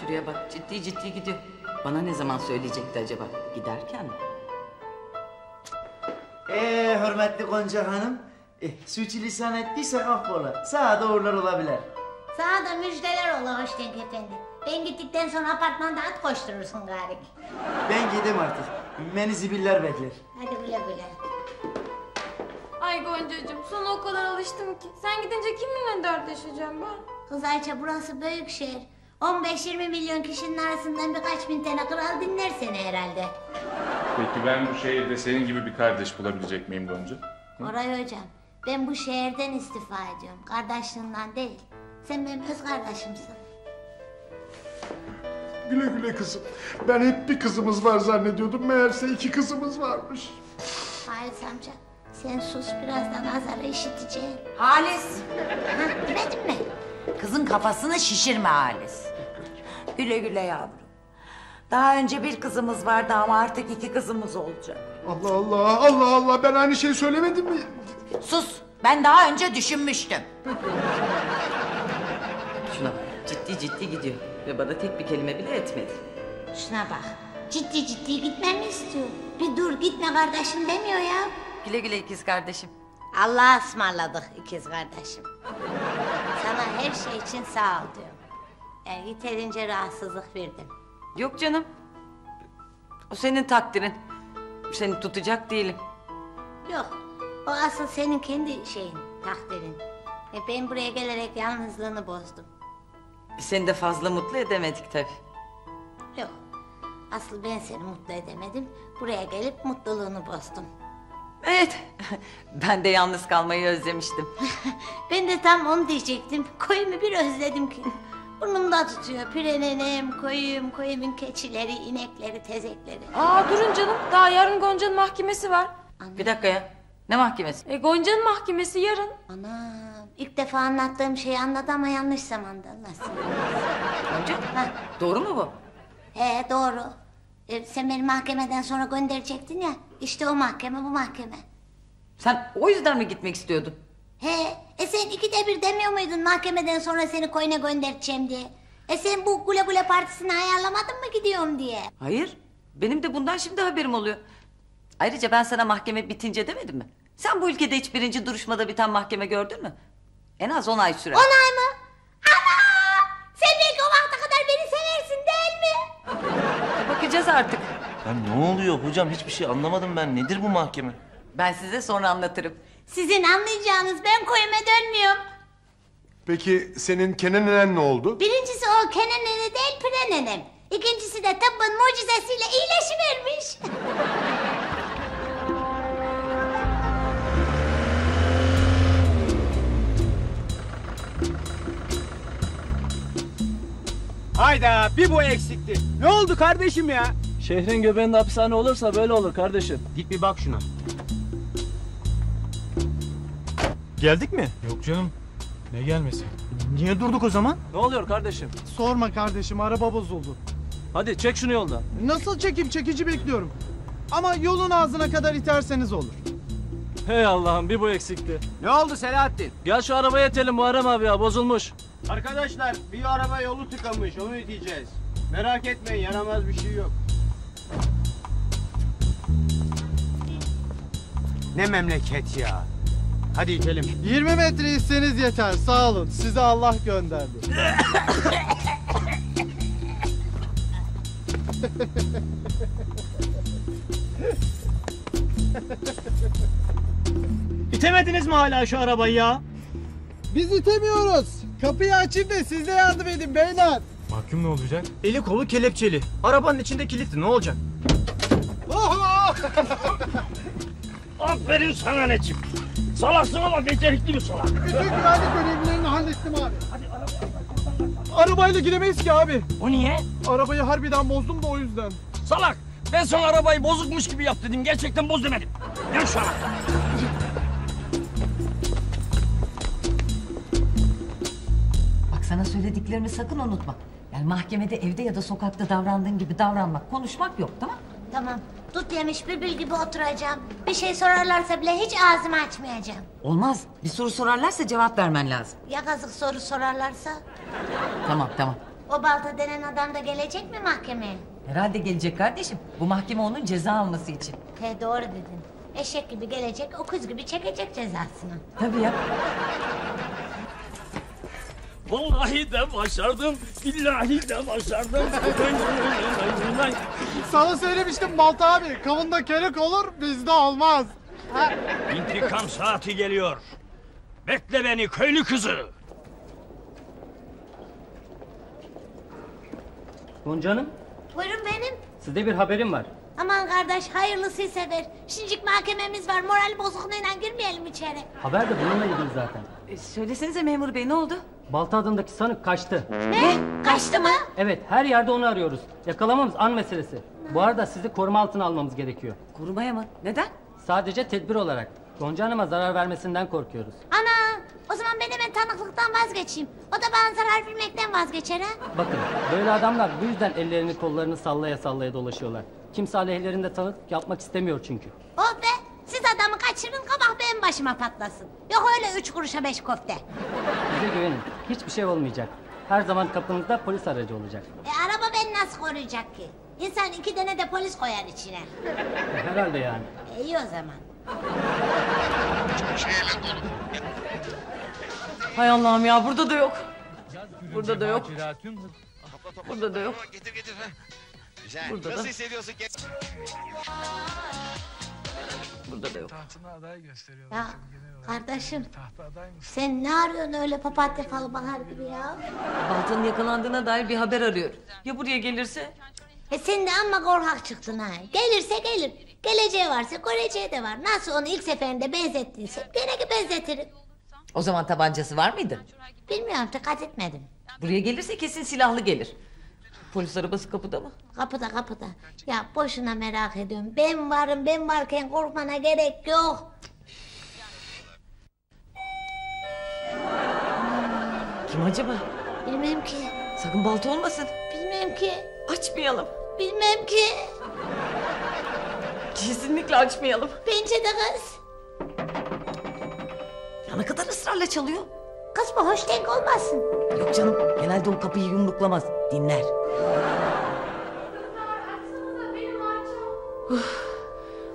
Şuraya bak, ciddi ciddi gidiyor. Bana ne zaman söyleyecekti acaba? Giderken. Ee, hürmetli Gonca Hanım. E, suçilisan ettiyse affola. Sağa doğrular olabilir. Sana da müjdeler ola Hoşdenk Efendi. Ben gittikten sonra apartmanda at koşturursun gari. Ben gideyim artık. Beni zibiller bekler. Hadi güle güle. Ay Goncacığım, sana o kadar alıştım ki. Sen gidince kiminle dertleşeceğim ben? Kız Ayça, burası büyük şehir. on beş yirmi milyon kişinin arasından birkaç bin tane kral dinler seni herhalde. Peki ben bu şehirde senin gibi bir kardeş bulabilecek miyim Gonca? Koray hocam, ben bu şehirden istifa ediyorum. Kardeşliğinden değil. Sen benim öz kardeşimsin. Güle güle kızım. Ben hep bir kızımız var zannediyordum. Meğerse iki kızımız varmış. Halis amca, sen sus, birazdan Hazar'ı işiteceğim. Halis! Ha, demedin mi? Kızın kafasını şişirme Halis. Güle güle yavrum. Daha önce bir kızımız vardı ama artık iki kızımız olacak. Allah Allah, Allah Allah. Ben aynı şeyi söylemedim mi? Sus! Ben daha önce düşünmüştüm. Şuna bak, ciddi ciddi gidiyor ve bana tek bir kelime bile etmedi. Şuna bak, ciddi ciddi gitmemi istiyor. Bir dur, gitme kardeşim demiyor ya. Güle güle ikiz kardeşim. Allah'a ısmarladık ikiz kardeşim. Sana her şey için sağ ol diyorum. Yani yeterince rahatsızlık verdim. Yok canım. O senin takdirin. Seni tutacak değilim. Yok, o asıl senin kendi şeyin, takdirin. E ben buraya gelerek yalnızlığını bozdum. Seni de fazla mutlu edemedik tabii. Yok. Asıl ben seni mutlu edemedim. Buraya gelip mutluluğunu bozdum. Evet. Ben de yalnız kalmayı özlemiştim. Ben de tam onu diyecektim. Koyumu bir özledim ki. Burnumda tutuyor. Pirenenem, koyum, koyumun keçileri, inekleri, tezekleri. Aa durun canım. Daha yarın Gonca'nın mahkemesi var. Anladım. Bir dakika ya. Ne mahkemesi? E, Gonca'nın mahkemesi yarın. Ana. İlk defa anlattığım şeyi anladı ama yanlış zamanda. Nasıl? Gonca, doğru mu bu? He doğru. Ee, sen beni mahkemeden sonra gönderecektin ya. İşte o mahkeme, bu mahkeme. Sen o yüzden mi gitmek istiyordun? He, e sen ikide bir demiyor muydun mahkemeden sonra seni koyuna göndereceğim diye? E sen bu Gule Gule Partisi'ni ayarlamadın mı gidiyorum diye? Hayır, benim de bundan şimdi haberim oluyor. Ayrıca ben sana mahkeme bitince demedim mi? Sen bu ülkede hiç birinci duruşmada biten mahkeme gördün mü? En az on ay sürer. On ay mı? Ana! Sen belki o vakte kadar beni seversin değil mi? Bakacağız artık. Ya ne oluyor hocam? Hiçbir şey anlamadım ben. Nedir bu mahkeme? Ben size sonra anlatırım. Sizin anlayacağınız ben koyuma dönmüyorum. Peki senin Kenan nenen ne oldu? Birincisi o Kenan nene değil Pıra nenem. İkincisi de tıbbın mucizesiyle iyileşivermiş. Hayda, bir bu eksikti. Ne oldu kardeşim ya? Şehrin göbeğinde hapishane olursa böyle olur kardeşim. Git bir bak şuna. Geldik mi? Yok canım. Ne gelmesi? Niye durduk o zaman? Ne oluyor kardeşim? Sorma kardeşim, araba bozuldu. Hadi çek şunu yoldan. Nasıl çekeyim? Çekici bekliyorum. Ama yolun ağzına kadar iterseniz olur. Hey Allah'ım, bir bu eksikti. Ne oldu Selahattin? Gel şu arabaya itelim Muharrem abi ya, bozulmuş. Arkadaşlar, bir araba yolu tıkamış, onu iteceğiz. Merak etmeyin, yanamaz bir şey yok. Ne memleket ya. Hadi itelim. yirmi metre itseniz yeter, sağ olun. Size Allah gönderdi. İtemediniz mi hala şu arabayı ya? Biz itemiyoruz. Kapıyı açın ve siz de yardım edin beyler. Mahkum ne olacak? Eli kolu kelepçeli. Arabanın içinde kilitli, ne olacak? Aferin sana Necip. Salaksın ama becerikli bir salak. Bütün güvenlik görevlerini hallettim abi. Hadi araba. Arabayla gidemeyiz ki abi. O niye? Arabayı harbiden bozdum da o yüzden. Salak! Ben sana arabayı bozukmuş gibi yap dedim. Gerçekten boz demedim. Gel şu anahtarı. Bak sana söylediklerimi sakın unutma. Yani mahkemede, evde ya da sokakta davrandığın gibi davranmak, konuşmak yok, tamam? Tamam. Dut yemiş bülbül gibi oturacağım. Bir şey sorarlarsa bile hiç ağzımı açmayacağım. Olmaz. Bir soru sorarlarsa cevap vermen lazım. Ya kazık soru sorarlarsa? Tamam, tamam. O balta denen adam da gelecek mi mahkemeye? Herhalde gelecek kardeşim. Bu mahkeme onun ceza alması için. He, doğru dedin. Eşek gibi gelecek, okuz gibi çekecek cezasını. Tabii ya. Vallahi de başardım, billahi de başardım. Sana söylemiştim Balta abi, kavunda kerik olur, bizde olmaz. Ha. İntikam saati geliyor. Bekle beni köylü kızı. Gonca Hanım. Buyurun benim. Size bir haberim var. Aman kardeş, hayırlısıysa ver. Şincik mahkememiz var, moral bozukluğuyla girmeyelim içeri. Haber de bununla ilgili zaten. E, söylesenize memur bey, ne oldu? Balta adındaki sanık kaçtı. Ne? Kaçtı mı? Evet, her yerde onu arıyoruz. Yakalamamız an meselesi. Hı. Bu arada sizi koruma altına almamız gerekiyor. Korumaya mı? Neden? Sadece tedbir olarak. Gonca Hanım'a zarar vermesinden korkuyoruz. Ana! O zaman ben hemen tanıklıktan vazgeçeyim. O da bana zarar vermekten vazgeçer ha? Bakın, böyle adamlar bu yüzden ellerini kollarını sallaya sallaya dolaşıyorlar. Kimse aleyhlerinde tanıklık yapmak istemiyor çünkü. Oh be! Siz adamı kaçırın, kabah benim başıma patlasın. Yok öyle üç kuruşa beş köfte. Bize güvenin, hiçbir şey olmayacak. Her zaman kapınızda polis aracı olacak. E araba beni nasıl koruyacak ki? İnsan iki tane de polis koyar içine. Herhalde yani. E, iyi o zaman. Hay Allah'ım ya, burada da yok. Burada da yok. Burada da yok. Getir getir. Burada da. Nasıl hissediyorsun? Burada da yok. Ya kardeşim, sen ne arıyorsun öyle papatya falı bahar gibi ya? Baltanın yakalandığına dair bir haber arıyor. Ya buraya gelirse? E sen de amma korkak çıktın ha. Gelirse gelir. Geleceği varsa göreceği de var. Nasıl onu ilk seferinde benzettinse gene ki benzetirim. O zaman tabancası var mıydı? Bilmiyorum, dikkat etmedim. Buraya gelirse kesin silahlı gelir. Polis arabası kapıda mı? Kapıda, kapıda. Ya boşuna merak ediyorum. Ben varım, ben varken korkmana gerek yok. Kim acaba? Bilmem ki. Sakın balta olmasın. Bilmem ki. Açmayalım. Bilmem ki. Kesinlikle açmayalım. Pencede kız. Ya ne kadar ısrarla çalıyor. Kız bu hoş denk olmasın. Yok canım, genelde o kapıyı yumruklamaz, dinler.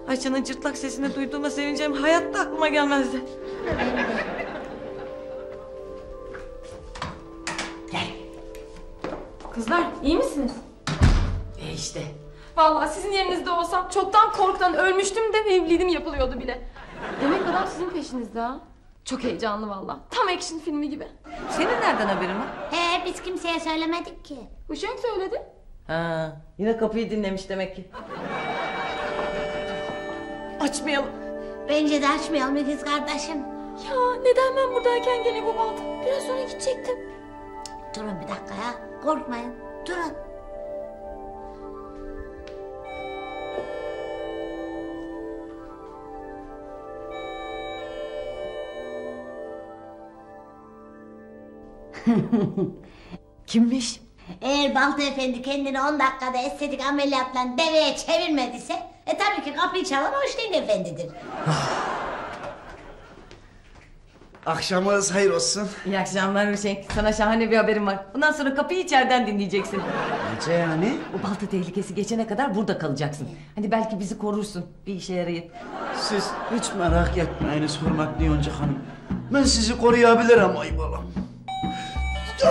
Ayça'nın cırtlak sesini duyduğuma sevineceğim hayatta aklıma gelmezdi. Gel. Kızlar, iyi misiniz? E işte. Vallahi sizin yerinizde olsam çoktan korkudan ölmüştüm de evliliğim yapılıyordu bile. Demek adam sizin peşinizde ha. Çok heyecanlı vallahi. Tam action filmi gibi. Senin nereden haberin var? He, biz kimseye söylemedik ki. Hüseyin söyledi. Ha, yine kapıyı dinlemiş demek ki. Açmayalım. Bence de açmayalım Ediz kardeşim. Ya neden ben buradayken gene bu balta? Biraz sonra gidecektim. Cık, durun bir dakika ya. Korkmayın. Durun. Kimmiş? Eğer Balta Efendi kendini on dakikada estetik ameliyatla deveye çevirmediyse, e tabii ki kapıyı çalan Hoşdin Efendi'dir. Akşamınız hayır olsun. İyi akşamlar Hüseyin. Sana şahane bir haberim var. Bundan sonra kapıyı içeriden dinleyeceksin. Nece yani? O balta tehlikesi geçene kadar burada kalacaksın. Hani belki bizi korursun. Bir işe yarayıp. Siz hiç merak etmeyiniz hürmetli Yonca Hanım. Ben sizi koruyabilirim ayıbalam.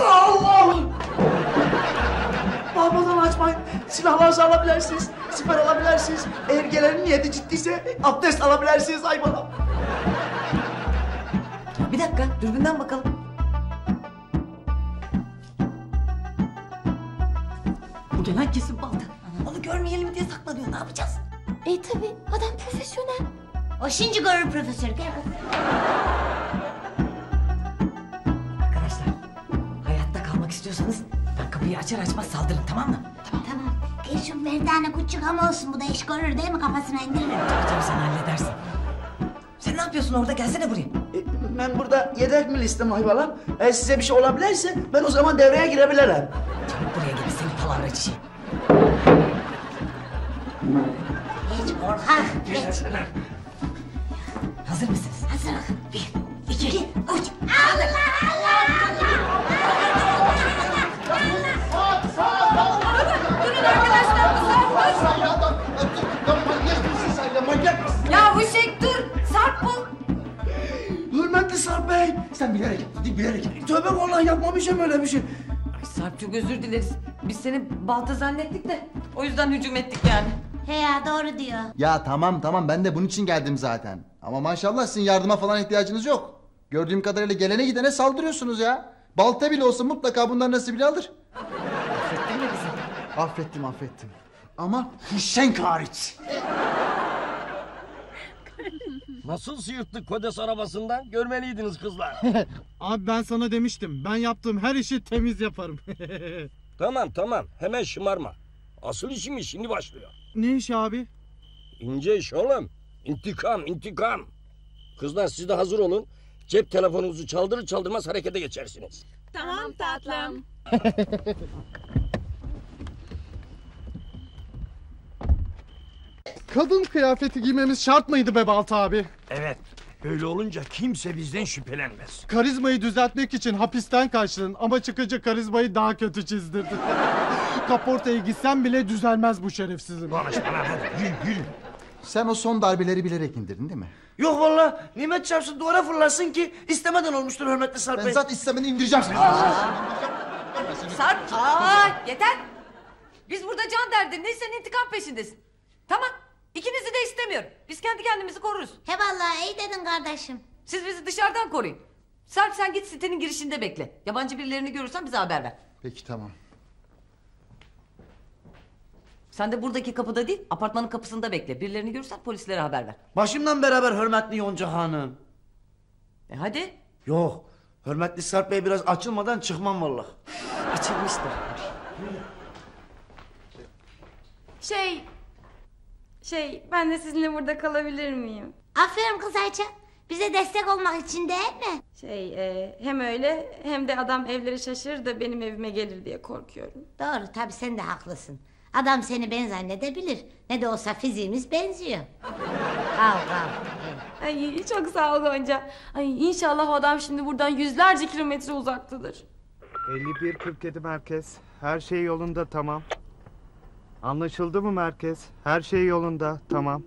Allah! Bağmadan açmayın. Silahlarınızı alabilirsiniz. Siper alabilirsiniz. Eğer gelenin niyeti ciddiyse abdest alabilirsiniz ayıbalam. Bir dakika, dürbünden bakalım. Burada lan kesin balta. Onu görmeyelim diye saklanıyor. Ne yapacağız? E tabii, adam profesyonel. O şimdi görür profesör. Gel bakalım. Arkadaşlar, hayatta kalmak istiyorsanız ben kapıyı açar açmaz saldırın, tamam mı? Tamam. Tamam. Gel şu merdane küçük ama olsun. Bu da iş görür değil mi? Kafasına indiririm. Tabii tabii, sen halledersin. Sen ne yapıyorsun orada? Gelsene buraya. E, ben burada yedek mi listem hayvalam? Eğer size bir şey olabilirse ben o zaman devreye girebilirim. Çabuk buraya gel seni falan reçişi. Geç korkak, geç. Hazır mısınız? Hazır. Bir, iki, iki, üç. Allah Allah Allah! Allah Allah! Durun, durun arkadaşlar, bu ya Hüseyin dur! Hürmetli Sarp Bey, sen bilerek yaptın, bilerek yaptın. Tövbe vallahi yapmamışım öyle bir şey. Ay Sarp, çok özür dileriz. Biz seni balta zannettik de o yüzden hücum ettik yani. He ya, doğru diyor. Ya tamam tamam, ben de bunun için geldim zaten. Ama maşallah sizin yardıma falan ihtiyacınız yok. Gördüğüm kadarıyla gelene gidene saldırıyorsunuz ya. Balta bile olsa mutlaka bundan nasibini alır. Affettin mi bizi? Affettim affettim. Ama Hüseyin hariç. Nasıl sıyırttık Kodes arabasında? Görmeliydiniz kızlar. Abi ben sana demiştim. Ben yaptığım her işi temiz yaparım. Tamam tamam. Hemen şımarma. Asıl işimiz şimdi başlıyor. Ne iş abi? İnce iş oğlum. İntikam intikam. Kızlar siz de hazır olun. Cep telefonunuzu çaldırır çaldırmaz harekete geçersiniz. Tamam tatlım. Kadın kıyafeti giymemiz şart mıydı be Balta abi? Evet. Böyle olunca kimse bizden şüphelenmez. Karizmayı düzeltmek için hapisten kaçtın ama çıkıcı karizmayı daha kötü çizdirdin. Kaportaya gitsen bile düzelmez bu şerefsizim. Konuşma lan hadi yürü yürü. Sen o son darbeleri bilerek indirdin değil mi? Yok vallahi nimet çarpsın duvara fırlasın ki istemeden olmuştur hürmetli Sarp Bey. Ben zaten istemeden indireceğim seni. Sarp! Aa, yeter! Biz burada can derdindeyiz, sen intikam peşindesin. Tamam. İkinizi de istemiyorum. Biz kendi kendimizi koruruz. He vallahi iyi dedin kardeşim. Siz bizi dışarıdan koruyun. Sarp sen git sitenin girişinde bekle. Yabancı birilerini görürsen bize haber ver. Peki tamam. Sen de buradaki kapıda değil, apartmanın kapısında bekle. Birilerini görürsen polislere haber ver. Başımdan beraber hürmetli Yonca Hanım. E hadi. Yok. Hürmetli Sarp Bey biraz açılmadan çıkmam vallahi. Açılmıştır. Şey... Şey, ben de sizinle burada kalabilir miyim? Aferin kız Ayça. Bize destek olmak için değil mi? Şey, e, hem öyle hem de adam evleri şaşırır da benim evime gelir diye korkuyorum. Doğru, tabii sen de haklısın. Adam seni ben zannedebilir. Ne de olsa fiziğimiz benziyor. Al, al. Ay, çok sağ ol Gonca. Ay, inşallah o adam şimdi buradan yüzlerce kilometre uzaktadır. elli bir kırk yedi merkez. Her şey yolunda, tamam. Anlaşıldı mı merkez? Her şey yolunda, tamam.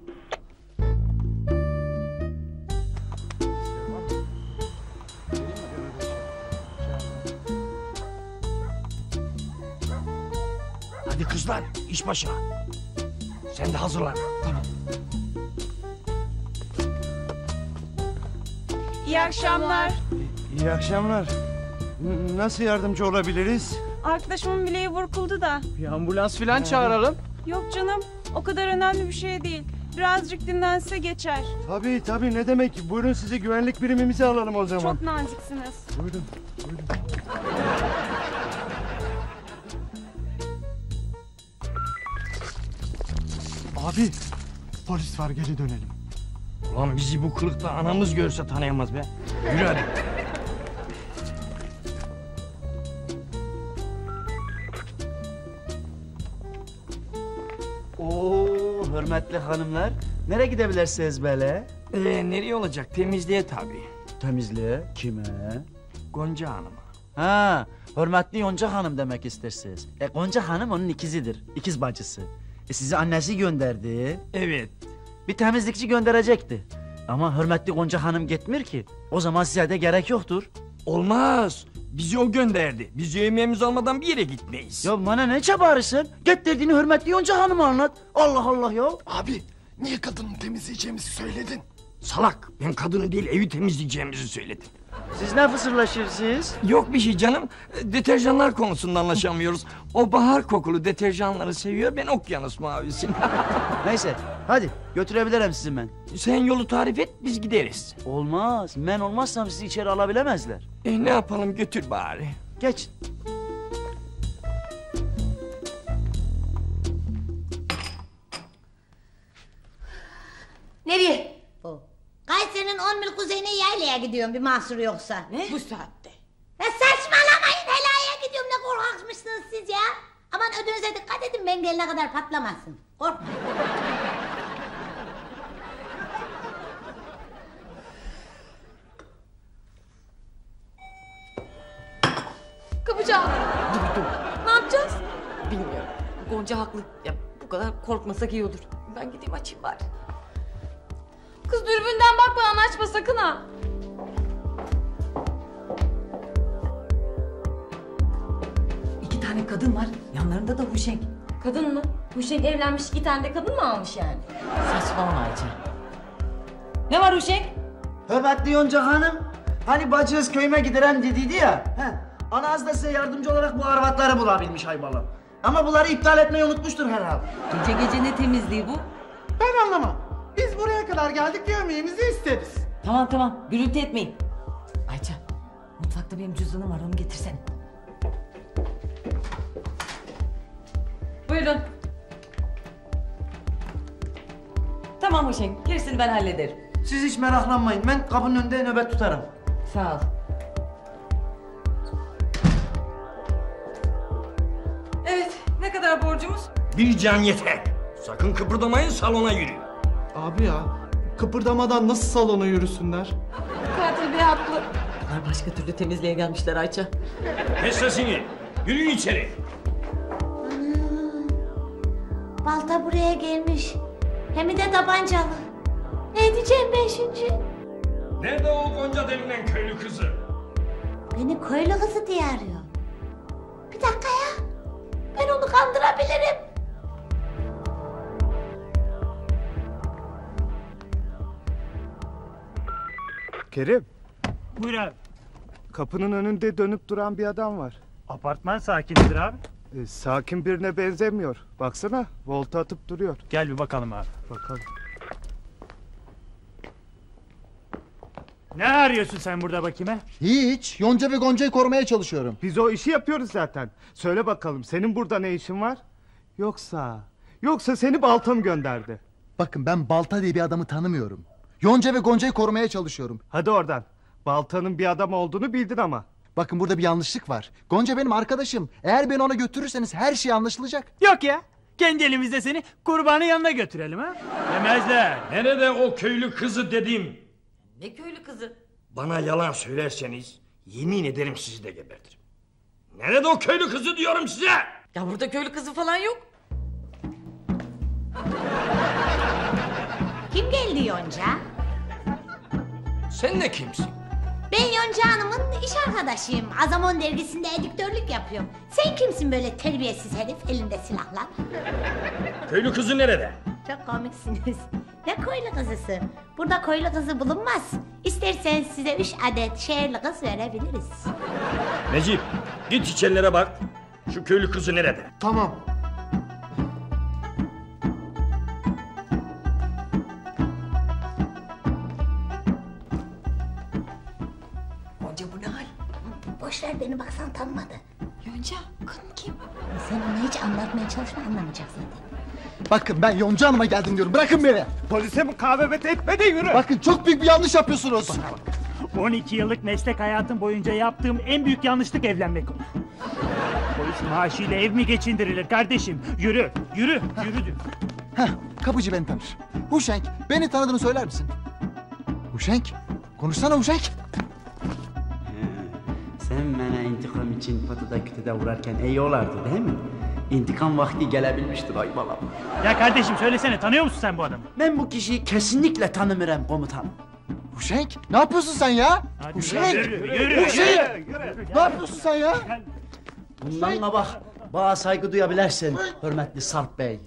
Hadi kızlar, iş başına. Sen de hazırlan. Tamam. İyi akşamlar. İyi akşamlar. Nasıl yardımcı olabiliriz? Arkadaşımın bileği burkuldu da. Bir ambulans falan çağıralım. Yok canım, o kadar önemli bir şey değil. Birazcık dinlense geçer. Tabii tabii, ne demek. Buyurun sizi güvenlik birimimize alalım o zaman. Çok naziksiniz. Buyurun, buyurun. Abi, polis var, geri dönelim. Ulan bizi bu kılıkta anamız görse tanıyamaz be. Yürü hadi. Oo, hürmetli hanımlar. Nereye gidebilirsiniz böyle? Ee, nereye olacak? Temizliğe tabii. Temizliğe? Kime? Gonca Hanım'a. Ha, hürmetli Gonca Hanım demek istersiniz. E, Gonca Hanım onun ikizidir, ikiz bacısı. E, sizi annesi gönderdi. Evet. Bir temizlikçi gönderecekti. Ama hürmetli Gonca Hanım gitmir ki. O zaman size de gerek yoktur. Olmaz. Bizi o gönderdi. Biz yemeğimiz olmadan bir yere gitmeyiz. Ya bana ne çabarısın? Get dediğini hürmetli Gonca Hanım'a anlat. Allah Allah ya. Abi niye kadını temizleyeceğimizi söyledin? Salak. Ben kadını değil evi temizleyeceğimizi söyledim. Siz ne fısırlaşırsınız? Yok bir şey canım. Deterjanlar konusunda anlaşamıyoruz. O bahar kokulu deterjanları seviyor. Ben okyanus mavisini. Neyse hadi götürebilirim sizi ben. Sen yolu tarif et biz gideriz. Olmaz. Ben olmazsam sizi içeri alabilemezler. E ne yapalım götür bari. Geç. Nereye? Kayseri'nin on mil kuzeyine yaylaya gidiyorum bir mahsur yoksa. Ne? Bu saatte. Ya saçmalamayın, helaya gidiyorum, ne korkaksmışsınız siz ya. Aman ödünüze dikkat edin, ben gelene kadar patlamasın. Korkmayın. Kapacağız. Dur, dur. Ne yapacağız? Bilmiyorum. Gonca haklı. Ya bu kadar korkmasak iyi olur. Ben gideyim açayım bari. Kız dürbünden bak bana, açma sakın ha. İki tane kadın var, yanlarında da Huşenk. Kadın mı? Huşenk evlenmiş, iki tane de kadın mı almış yani? Saçmalama Ayça. Ne var Huşenk? Hürmetli Yonca Hanım, hani bacınız köyüme giderem dediydi ya. He. Anaz da size yardımcı olarak bu arvatları bulabilmiş hayvalı. Ama bunları iptal etmeyi unutmuştur herhalde. Gece gece ne temizliği bu? Ben anlamam. Biz buraya kadar geldik, gömleğimizi isteriz. Tamam tamam, gürültü etmeyin. Ayça, mutfakta benim cüzdanım var, onu getirsene. Buyurun. Tamam Hüseyin, gerisini ben hallederim. Siz hiç meraklanmayın, ben kapının önünde nöbet tutarım. Sağ ol. Evet, ne kadar borcumuz? Bir can yeter. Sakın kıpırdamayın, salona yürüyün. Abi ya, kıpırdamadan nasıl salona yürüsünler? Katil bey haklı. Bunlar başka türlü temizliğe gelmişler Ayça. Kes sesini, yürüyün içeri. Ana, balta buraya gelmiş. Hem de tabancalı. Ne diyeceğim ben şimdi? Nerede o Gonca denilen köylü kızı? Beni köylü kızı diye arıyor. Bir dakika ya, ben onu kandırabilirim. Kerim. Buyur abi. Kapının önünde dönüp duran bir adam var. Apartman sakinidir abi. E, sakin birine benzemiyor. Baksana, volta atıp duruyor. Gel bir bakalım abi. Bakalım. Ne arıyorsun sen burada bakayım he? Hiç. Yonca ve Gonca'yı korumaya çalışıyorum. Biz o işi yapıyoruz zaten. Söyle bakalım, senin burada ne işin var? Yoksa, yoksa seni baltam gönderdi. Bakın ben balta diye bir adamı tanımıyorum. Yonca ve Gonca'yı korumaya çalışıyorum. Hadi oradan. Baltanın bir adam olduğunu bildin ama. Bakın burada bir yanlışlık var. Gonca benim arkadaşım. Eğer beni ona götürürseniz her şey anlaşılacak. Yok ya. Kendi elimizde seni kurbanın yanına götürelim ha. Demezler. Nerede o köylü kızı dedim. Ne köylü kızı? Bana yalan söylerseniz yemin ederim sizi de gebertirim. Nerede o köylü kızı diyorum size. Ya burada köylü kızı falan yok. Kim geldi Yonca? Sen de kimsin? Ben Yonca Hanım'ın iş arkadaşıyım. Azamon dergisinde editörlük yapıyorum. Sen kimsin böyle terbiyesiz herif elinde silahla? Köylü kızı nerede? Çok komiksiniz. Ne köylü kızısı? Burada koyulu kızı bulunmaz. İsterseniz size üç adet şehirli kız verebiliriz. Necip, git içerilere bak. Şu köylü kızı nerede? Tamam. Gonca bu ne hal? Boş ver beni, baksan tanımadı. Yonca, kadın kim? Sen ona hiç anlatmaya çalışma, anlamayacak zaten. Bakın ben Yonca Hanım'a geldim diyorum, bırakın beni! Polise mukavemete etme de yürü! Bakın çok büyük bir yanlış yapıyorsunuz! Bana bak, on iki yıllık meslek hayatım boyunca yaptığım en büyük yanlışlık evlenmek oldu. Polis maaşıyla ev mi geçindirilir kardeşim? Yürü, yürü, ha. yürü diyor. Hah, kapıcı beni tanır. Huşenk, beni tanıdığını söyler misin? Huşenk, konuşsana Huşenk! Sen bana intikam için patada kütede vurarken eğiyorlardı değil mi? İntikam vakti gelebilmiştir Aybalam. Ya kardeşim söylesene, tanıyor musun sen bu adamı? Ben bu kişiyi kesinlikle tanımıyorum komutanım. Huşenk, ne yapıyorsun sen ya? Huşenk! Huşenk! Ne yapıyorsun sen ya? Bundanla bak, bana saygı duyabilirsin hürmetli Sarp Bey.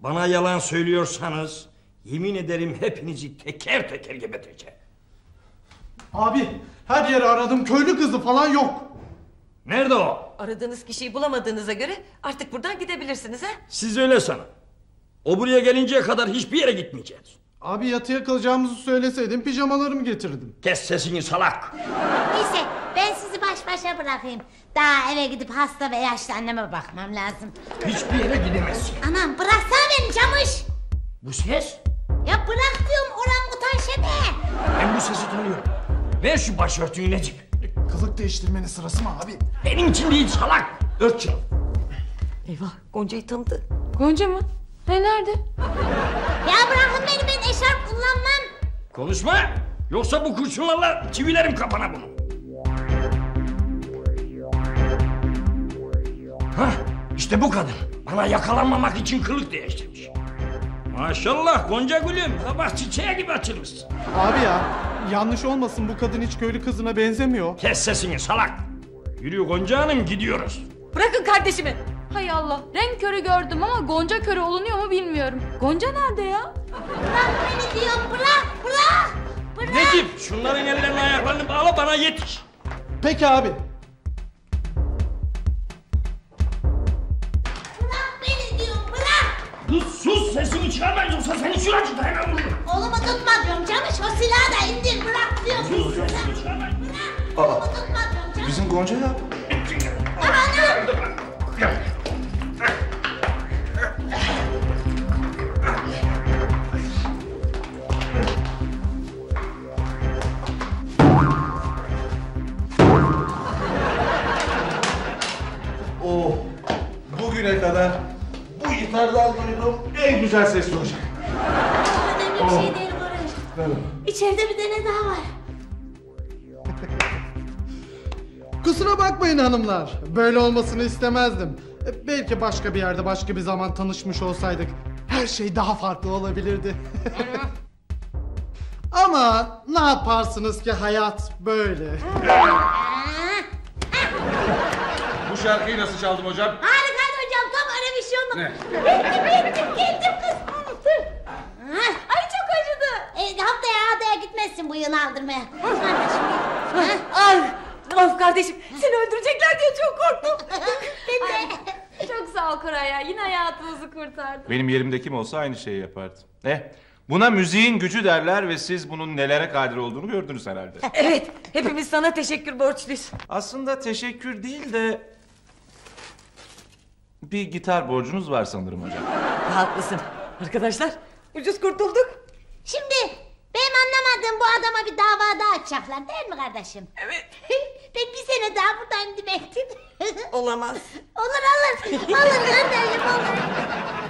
Bana yalan söylüyorsanız yemin ederim hepinizi teker teker gebeteceğim. Abi, her yeri aradım, köylü kızı falan yok. Nerede o? Aradığınız kişiyi bulamadığınıza göre artık buradan gidebilirsiniz ha? Siz öyle sanın. O buraya gelinceye kadar hiçbir yere gitmeyeceğiz. Abi yatıya kalacağımızı söyleseydin pijamalarımı getirdim. Kes sesini salak! Neyse, ben sizi baş başa bırakayım. Daha eve gidip hasta ve yaşlı anneme bakmam lazım. Hiçbir yere gidemezsin. Anam bıraksana beni Camış! Bu ses? Ya bırak diyorum orangutan şebe! Ben bu sesi tanıyorum. Ver şu başörtüyü Necip. Kılık değiştirmenin sırası mı abi? Benim için değil salak. Ört çal. Eyvah, Gonca'yı tanıdı. Gonca mı? Ha, nerede? Ya bırakın beni, ben eşarp kullanmam. Konuşma! Yoksa bu kurşunlarla çivilerim kafana bunu. Hah, işte bu kadın. Bana yakalanmamak için kılık değiştirmiş. Maşallah Gonca gülüm, sabah çiçeği gibi açılmışsın. Abi ya, yanlış olmasın, bu kadın hiç köylü kızına benzemiyor. Kes sesini salak! Yürü Gonca Hanım, gidiyoruz. Bırakın kardeşimi! Hay Allah, renk körü gördüm ama Gonca körü olunuyor mu bilmiyorum. Gonca nerede ya? Bırak beni diyorum, bırak, bırak! Bırak! Necip, şunların ellerini ayaklarını bağla, bana yetiş! Peki abi. Sus, sus! Sesini çıkarmayın yoksa seni şuracı da hemen vururum. Oğlumu tutma diyorum Camış, o silahı da indir, bırak diyorum. Sus, sesini çıkarmayın. Bırak, oğlumu tutma diyorum Camış. Bizim Gonca ya. Anam! Oh, bugüne kadar gitardan duyduğum en güzel ses olacak. Önemli bir oh. şey değil Barış. İçeride bir tane daha var. Kusura bakmayın hanımlar. Böyle olmasını istemezdim. Belki başka bir yerde, başka bir zaman tanışmış olsaydık her şey daha farklı olabilirdi. Ama ne yaparsınız ki, hayat böyle. Bu şarkıyı nasıl çaldım hocam? Ne? Gittim, gittim, gittim kız! Ay çok acıdı! E, haftaya adaya gitmezsin bu yılı aldırmaya. Ay, of kardeşim, seni öldürecekler diye çok korktum. Ben de. Çok sağ ol Koray ya, yine hayatımızı kurtardın. Benim yerimde kim olsa aynı şeyi yapardı. Eh, buna müziğin gücü derler ve siz bunun nelere kadir olduğunu gördünüz herhalde. Evet, hepimiz sana teşekkür borçluyuz. Aslında teşekkür değil de... Bir gitar borcunuz var sanırım hocam. Haklısın. Arkadaşlar, ucuz kurtulduk. Şimdi benim anlamadığım, bu adama bir dava daha açacaklar değil mi kardeşim? Evet. Ben bir sene daha buradayım demektir. Olamaz. Olur olur. Olur kardeşim olur.